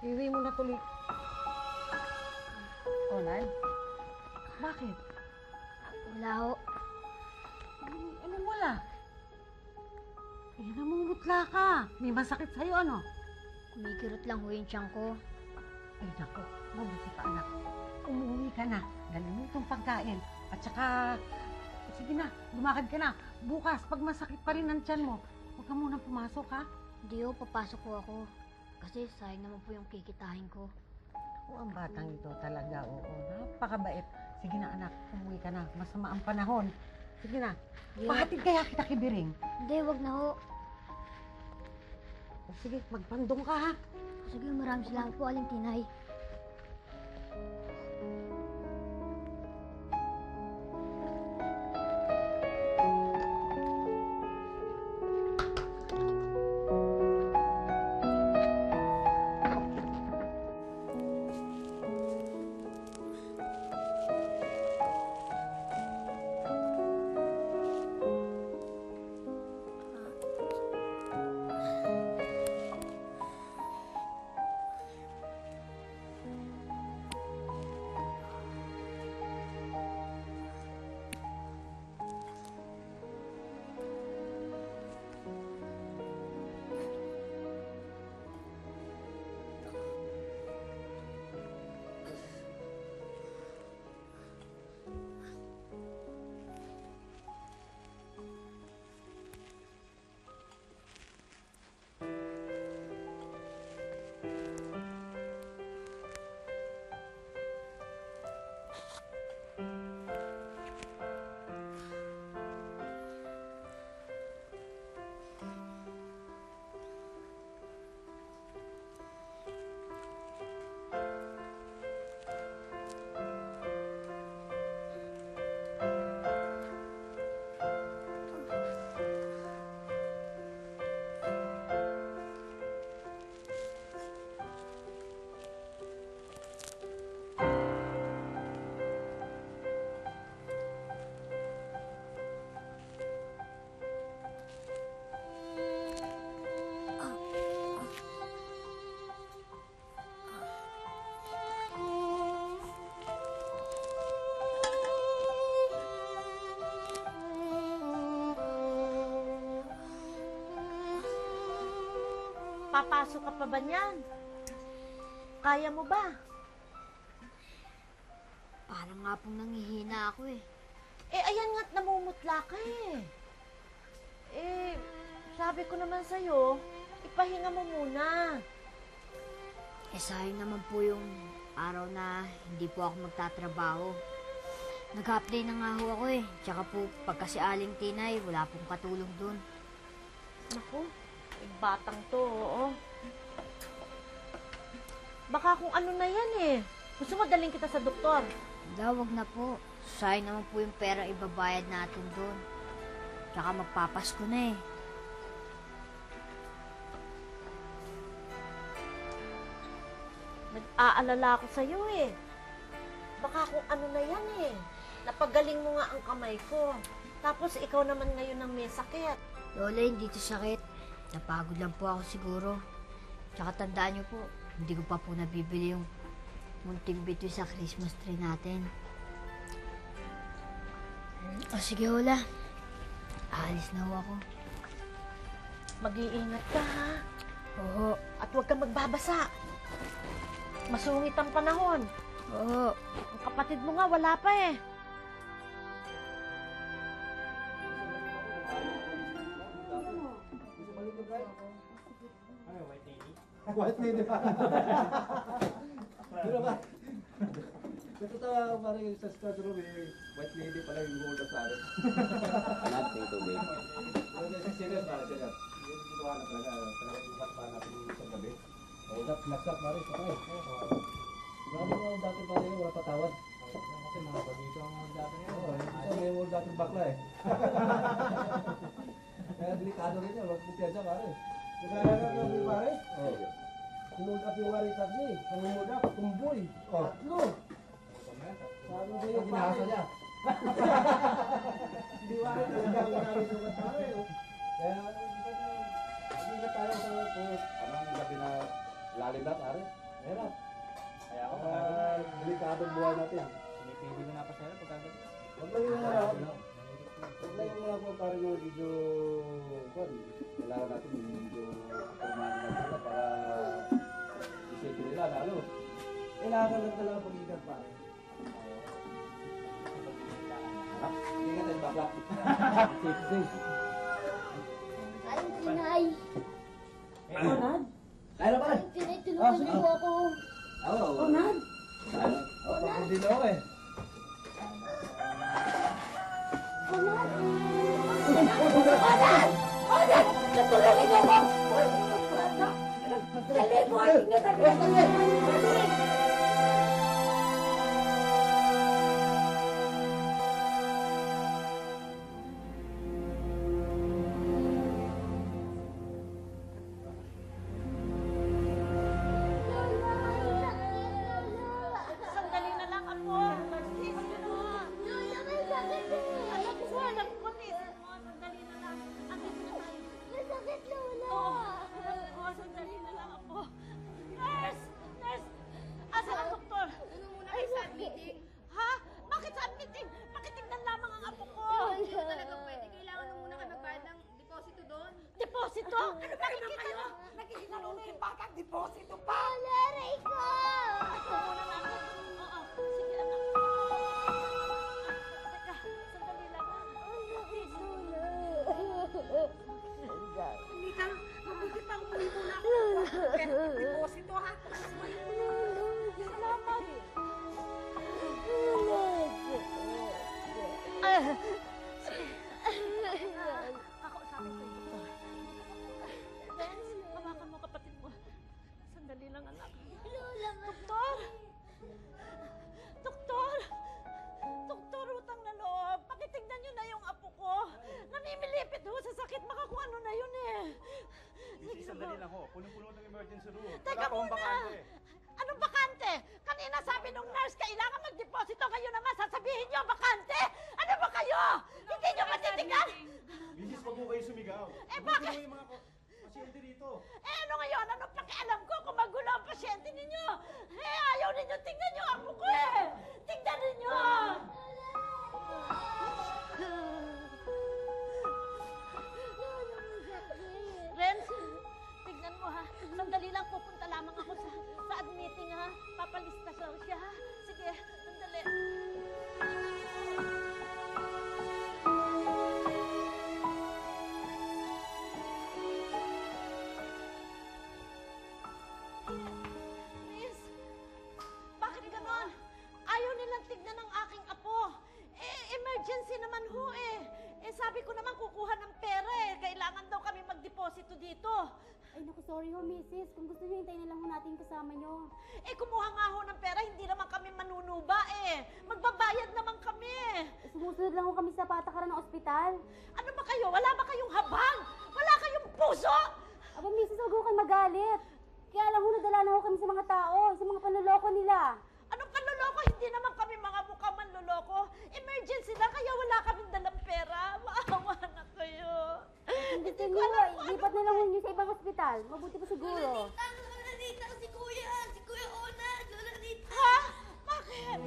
Iuwi mo na tuloy. Onan? Bakit? Wala ho. Anong wala? Eh, namumutla ka. May masakit sa'yo, ano? Kumikirot lang ho yung tiyang ko. Ay, naku. Mabuti pa, anak. Umuwi ka na. Dalhin mo itong pagkain. At saka, sige na, lumakad ka na. Bukas, pag masakit pa rin ang tiyan mo, huwag ka munang pumasok, ha? Hindi, oh, papasok ko ako. Kasi sayang naman po yung kikitahin ko. Naku, ang batang ito talaga, oo. Napakabait. Sige na, anak. Umuwi ka na. Masama ang panahon. Sige na. Pahatid kaya kita kay Biring. Hindi, wag na ho. O sige, magpandong ka ha. O sige, maraming salamat po, Aling Tinay. Papasok ka pa ba niyan? Kaya mo ba? Parang nga pong nanghihina ako eh. Eh, ayan nga't namumutla ka eh. Eh, sabi ko naman sa'yo, ipahinga mo muna. Eh, sayang naman po yung araw na hindi po ako magtatrabaho. Nag-apply na nga ho ako eh. Tsaka po, pagka si Aling Tinay, wala pong katulong dun. Naku, eh, batang to, oo. Baka kung ano na yan eh. Gusto mo daling kita sa doktor? Daw, wag na po. Sayang naman po yung pera ibabayad natin doon. Tsaka magpapasko na eh. Nag-aalala ako sa'yo eh. Baka kung ano na yan eh. Napagaling mo nga ang kamay ko. Tapos ikaw naman ngayon ang may sakit. Lola, hindi to sakit. Napagod lang po ako siguro. Tsaka tandaan niyo po, hindi ko pa po nabibili yung munting bitoy sa Christmas tree natin. O sige, Lola. Aalis na ako. Mag-iingat ka, ha? Oo. At huwag kang magbabasa. Masungit ang panahon. Oo. Ang kapatid mo nga, wala pa eh. White lady pa. Dito ba? Dito tayo para sa stage room eh. White lady pala yung hold up sa akin. Nothing to me. Kasi serious ba talaga? Dito wala talaga. Talagang pa natin sa gabi. Hold up, laksak mare sa tayo. Grabe mo dati pare, wala patawad. Kasi mga bagito ang dati niya. Oo, kasi may hold up bakla eh. Kaya delikado rin yun, wag putiyasya pare. Nagkakaroon ng mga pare? Oo. Hold up yung wari taxi, hold up, tumboy, tatlo. Sabi ko yung pare niya. Hindi wari talaga ang wari sukat pare. Kaya hindi na tayo sa post. Anong gabi na lalim na pare? Meron. Kaya ako delikadong buhay natin. Pinipili mo na pa sila pagkagod. Huwag lang yung mga po pare ng video. Kailangan natin yung video formanin natin sila para isipin nila na ano. Kailangan lang talaga pag-igat pare. Ingat tayo bakla. Safe, safe. Ay, Tinay. Onad? Ay, Tinay, tulungan niyo ako. Onad? Onad? Hindi na ako eh. Onad? Onad! Onad! Natulungan niyo ako! Dali mo! Ingat ako! sorry ho, misis. Kung gusto nyo, hintayin na lang ho natin kasama nyo. Eh, kumuha nga ho ng pera. Hindi naman kami manunuba eh. Magbabayad naman kami. Sumusunod lang ho kami sa patakaran ng ospital. Ano ba kayo? Wala ba kayong habang? Wala kayong puso? Aba, misis, huwag ho kayo magalit. Kaya lang ho, nadala na ho kami sa mga tao, sa mga panloloko nila. Anong panloloko? Hindi naman kami mga mukha manloloko. Emergency lang, kaya wala kaming dalang pera. Maawa na kayo. Hindi ko alam kung ano. Lipat na lang nyo sa ibang hospital. Mabuti ko siguro. Lola Nita, si Kuya Ona, Lola Nita. Ha? Bakit?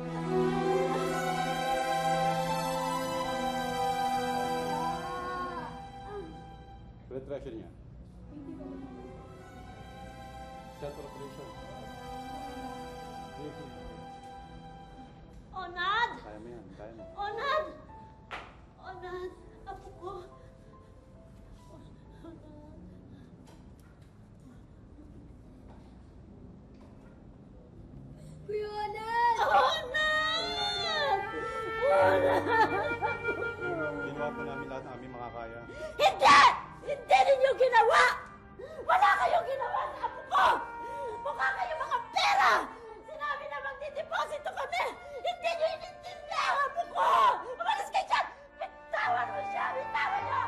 Retraction niya. Set retraction. Onad! Kaya mo yan, kaya mo. Onad! Onad! Apo ko! Kuya Onad! Onad! Ginawa pa namin lahat ng aming mga kaya. Hindi! Hindi ninyo ginawa! Wala kayong ginawa sa apo ko! Mukha kayo mga pera! Sinabi na magdideposito kami! Hindi nyo inintindihan ako ko! Umalis kayo siya! Bitawan mo siya! Bitawan niyo!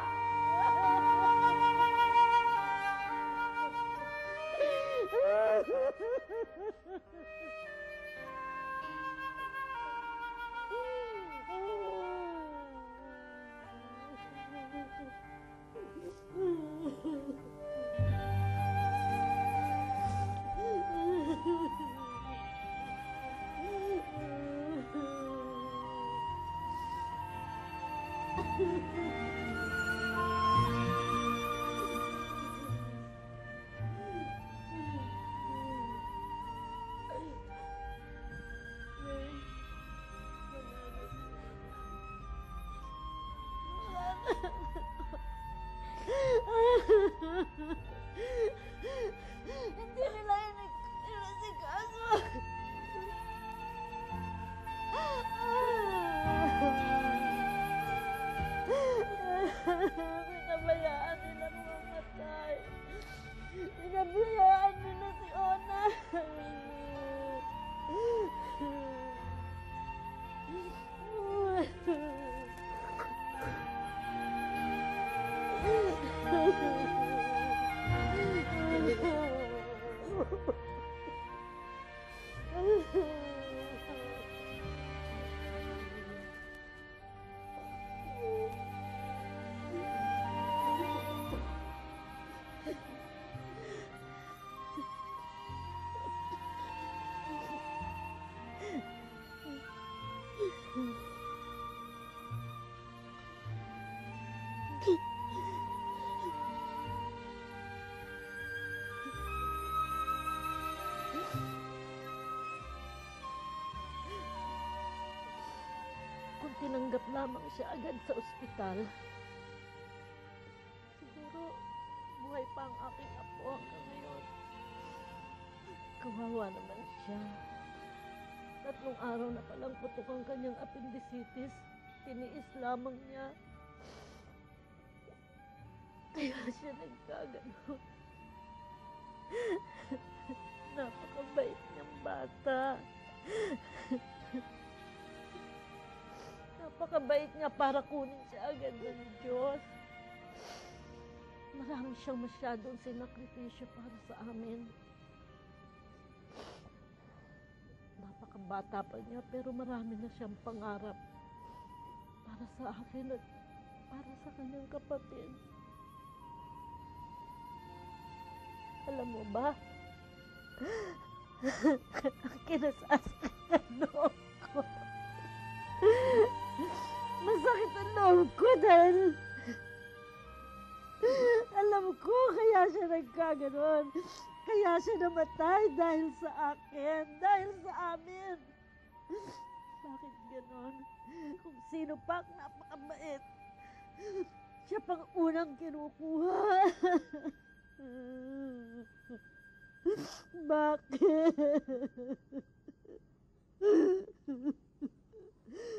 Hindi nila inasikaso. Pinabayaan nila mamatay. Pinabayaan nila si Ona. Tinanggap lamang siya agad sa ospital. Siguro, buhay pa ang aking apo hanggang ngayon. Kawawa naman siya. 3 araw na palang putok ang kanyang appendicitis. Tiniis lamang niya. Kaya siya nagkagano. Napakabait niyang bata. Napakabait niya para kunin siya agad ng Diyos. Marami siyang masyadong sinakripisyo para sa amin. Napakabata pa niya pero marami na siyang pangarap para sa akin at para sa kanyang kapatid. Alam mo ba? Ang kinasasaktan ko. Masakit ang loob ko dahil alam ko kaya siya nagkaganon. Kaya siya namatay dahil sa akin, dahil sa amin. Bakit ganon? Kung sino pa, napakabait. Siya pang unang kinukuha. Bakit?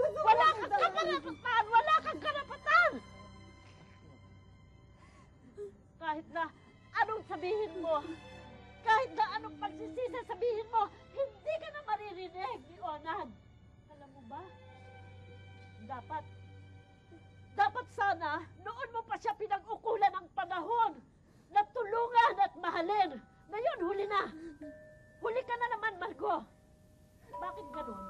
Wala kang karapatan! Wala kang karapatan! Kahit na anong sabihin mo, kahit na anong pagsisisa sabihin mo, hindi ka na maririnig, Leonard! Alam mo ba? Dapat sana, noon mo pa siya pinag-ukulan ng panahon na tulungan at mahalin. Ngayon, huli na. Huli ka na naman, Margo. Bakit ganun?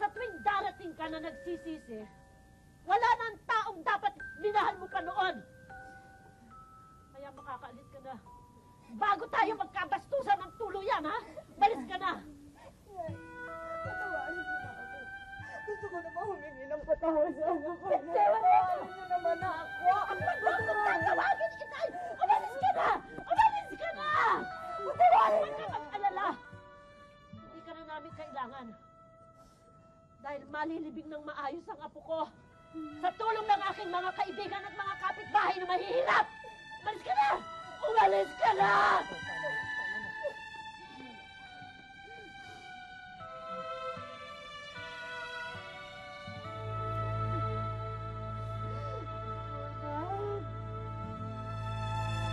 Sa tuwing darating ka na nagsisisi, wala nang taong dapat minahal mo pa noon. Kaya makakaalis ka na. Bago tayo magkabastusan ng tuluyan, ha? Balis ka na. Patawaan mo na ako. Gusto ko na mahumingi ng patawad sa anak ko. Patawaan mo naman na ako. Ang pagkakot tawagin itay! Umalis ka na! Umalis ka na! Patawaan mo na mag-alala. Hindi ka na namin kailangan. Dahil malilibing ng maayos ang apo ko. Sa tulong ng aking mga kaibigan at mga kapitbahay na mahihirap! Umalis ka na! Umalis ka na!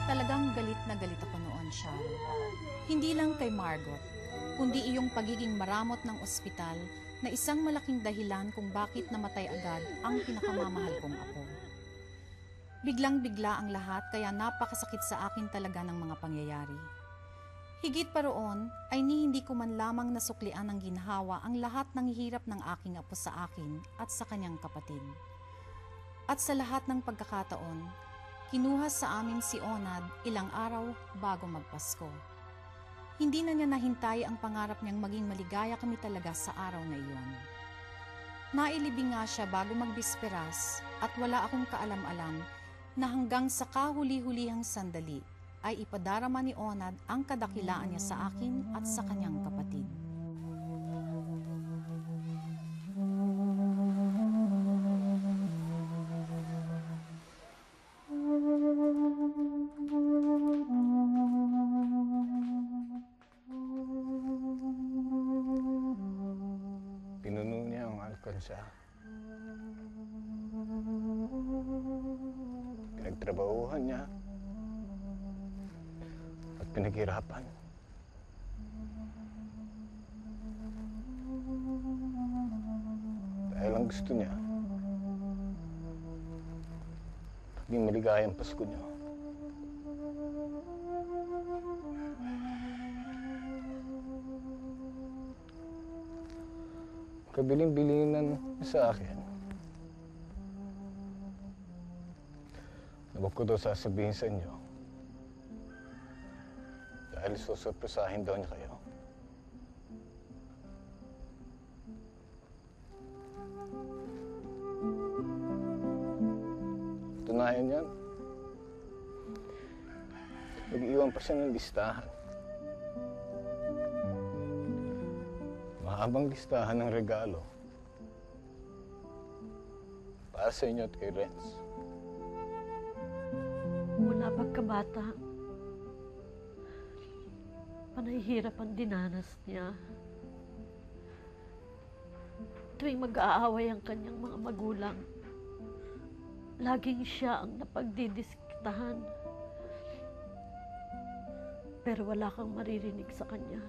Talagang galit na galit ako noon, Charo. Hindi lang kay Margot, kundi iyong pagiging maramot ng ospital na isang malaking dahilan kung bakit namatay agad ang pinakamamahal kong apo. Biglang-bigla ang lahat kaya napakasakit sa akin talaga ng mga pangyayari. Higit pa roon ay hindi ko man lamang nasuklian ng ginhawa ang lahat ng hirap ng aking apo sa akin at sa kanyang kapatid. At sa lahat ng pagkakataon, kinuha sa amin si Onad ilang araw bago magpasko. Hindi na niya nahintay ang pangarap niyang maging maligaya kami talaga sa araw na iyon. Nailibing nga siya bago magbisperas at wala akong kaalam-alam na hanggang sa kahuli-hulihang sandali ay ipadarama ni Onad ang kadakilaan niya sa akin at sa kanyang kapatid. Siya. Pinagtrabahuhan niya at pinaghirapan. Dahil ang gusto niya, maging maligayang Pasko niya. Kabiling-bilinan sa akin. Huwag ko daw sasabihin sa inyo. Dahil susurpresahin daw niya kayo. Tunayan yan. Nag-iwan pa siya ng listahan. Mahabang listahan ng regalo para sa inyo at kay Renz. Mula pagkabata, panahihirap ang dinanas niya. Tuwing mag-aaway ang kanyang mga magulang, laging siya ang napagdidiskitahan. Pero wala kang maririnig sa kanya.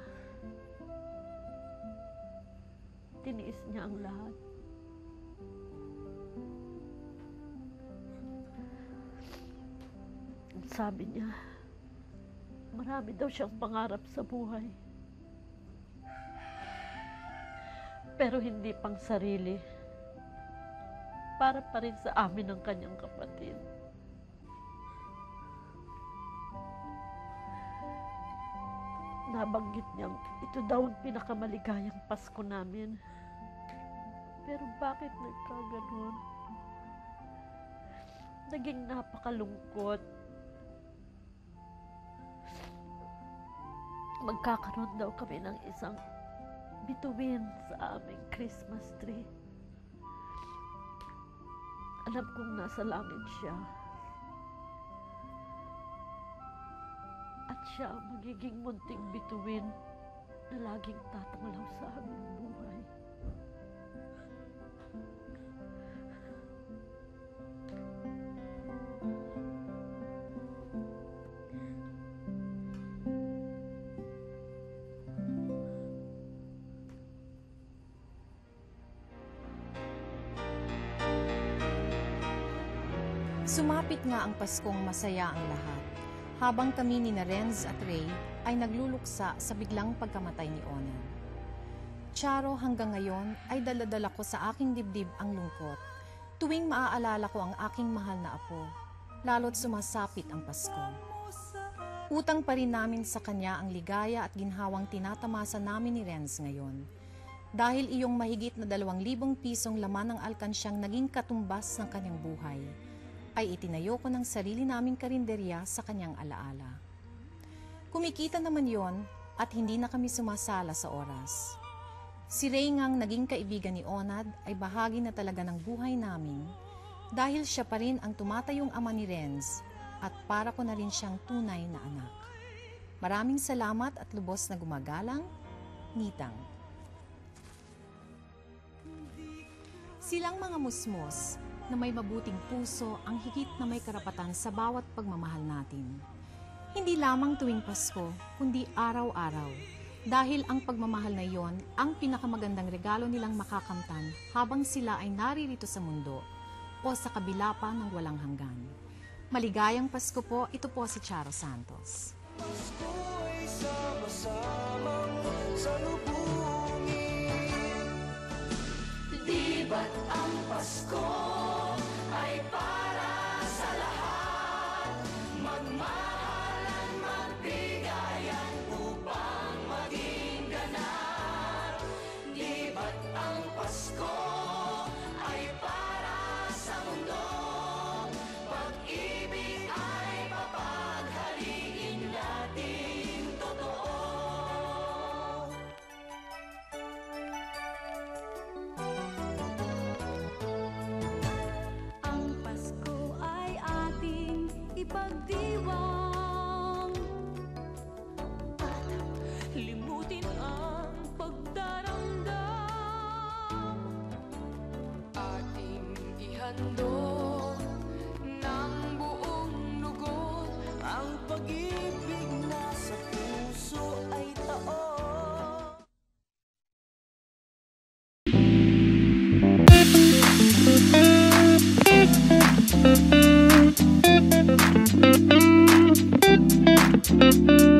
Tiniis niya ang lahat. Sabi niya, marami daw siyang pangarap sa buhay. Pero hindi pang sarili. Para pa rin sa amin ang kanyang kapatid. Nabanggit niyang ito daw ang pinakamaligayang Pasko namin. Pero bakit nagkaganon? Naging napakalungkot. Magkakaroon daw kami ng isang bituin sa aming Christmas tree. Alam kong nasa langit siya. At siya magiging munting bituin na laging tatanglaw sa aming buhay. Sumapit nga ang Paskong masaya ang lahat, habang kami ni Renz at Ray ay nagluluksa sa biglang pagkamatay ni Onan. Charo, hanggang ngayon ay daladala ko sa aking dibdib ang lungkot, tuwing maaalala ko ang aking mahal na apo, lalo't sumasapit ang Pasko. Utang pa rin namin sa kanya ang ligaya at ginhawang tinatamasa namin ni Renz ngayon. Dahil iyong mahigit na 2,000 pisong laman ng alkansyang naging katumbas ng kanyang buhay, ay itinayo ko ng sarili naming karinderya sa kanyang alaala. Kumikita naman yon at hindi na kami sumasala sa oras. Si Ray ngang naging kaibigan ni Onad ay bahagi na talaga ng buhay namin dahil siya pa rin ang tumatayong ama ni Renz, at para ko na rin siyang tunay na anak. Maraming salamat at lubos na gumagalang, Nitang. Silang mga musmos na may mabuting puso ang higit na may karapatan sa bawat pagmamahal natin. Hindi lamang tuwing Pasko, kundi araw-araw. Dahil ang pagmamahal na iyon ang pinakamagandang regalo nilang makakamtan habang sila ay naririto sa mundo o sa kabila pa ng walang hanggan. Maligayang Pasko po, ito po si Charo Santos. Pasko ay sama-samang salubungin. Di ba't ang Pasko ay para sa lahat? Magmahalan, magbigayan upang maging ganap. Di ba't ang Pasko ay para sa mundo? Pagdiwang at limutin ang pagdaramdam, ating ihandog ng buong lugod. Ang pag-ibig na sa puso ay taon.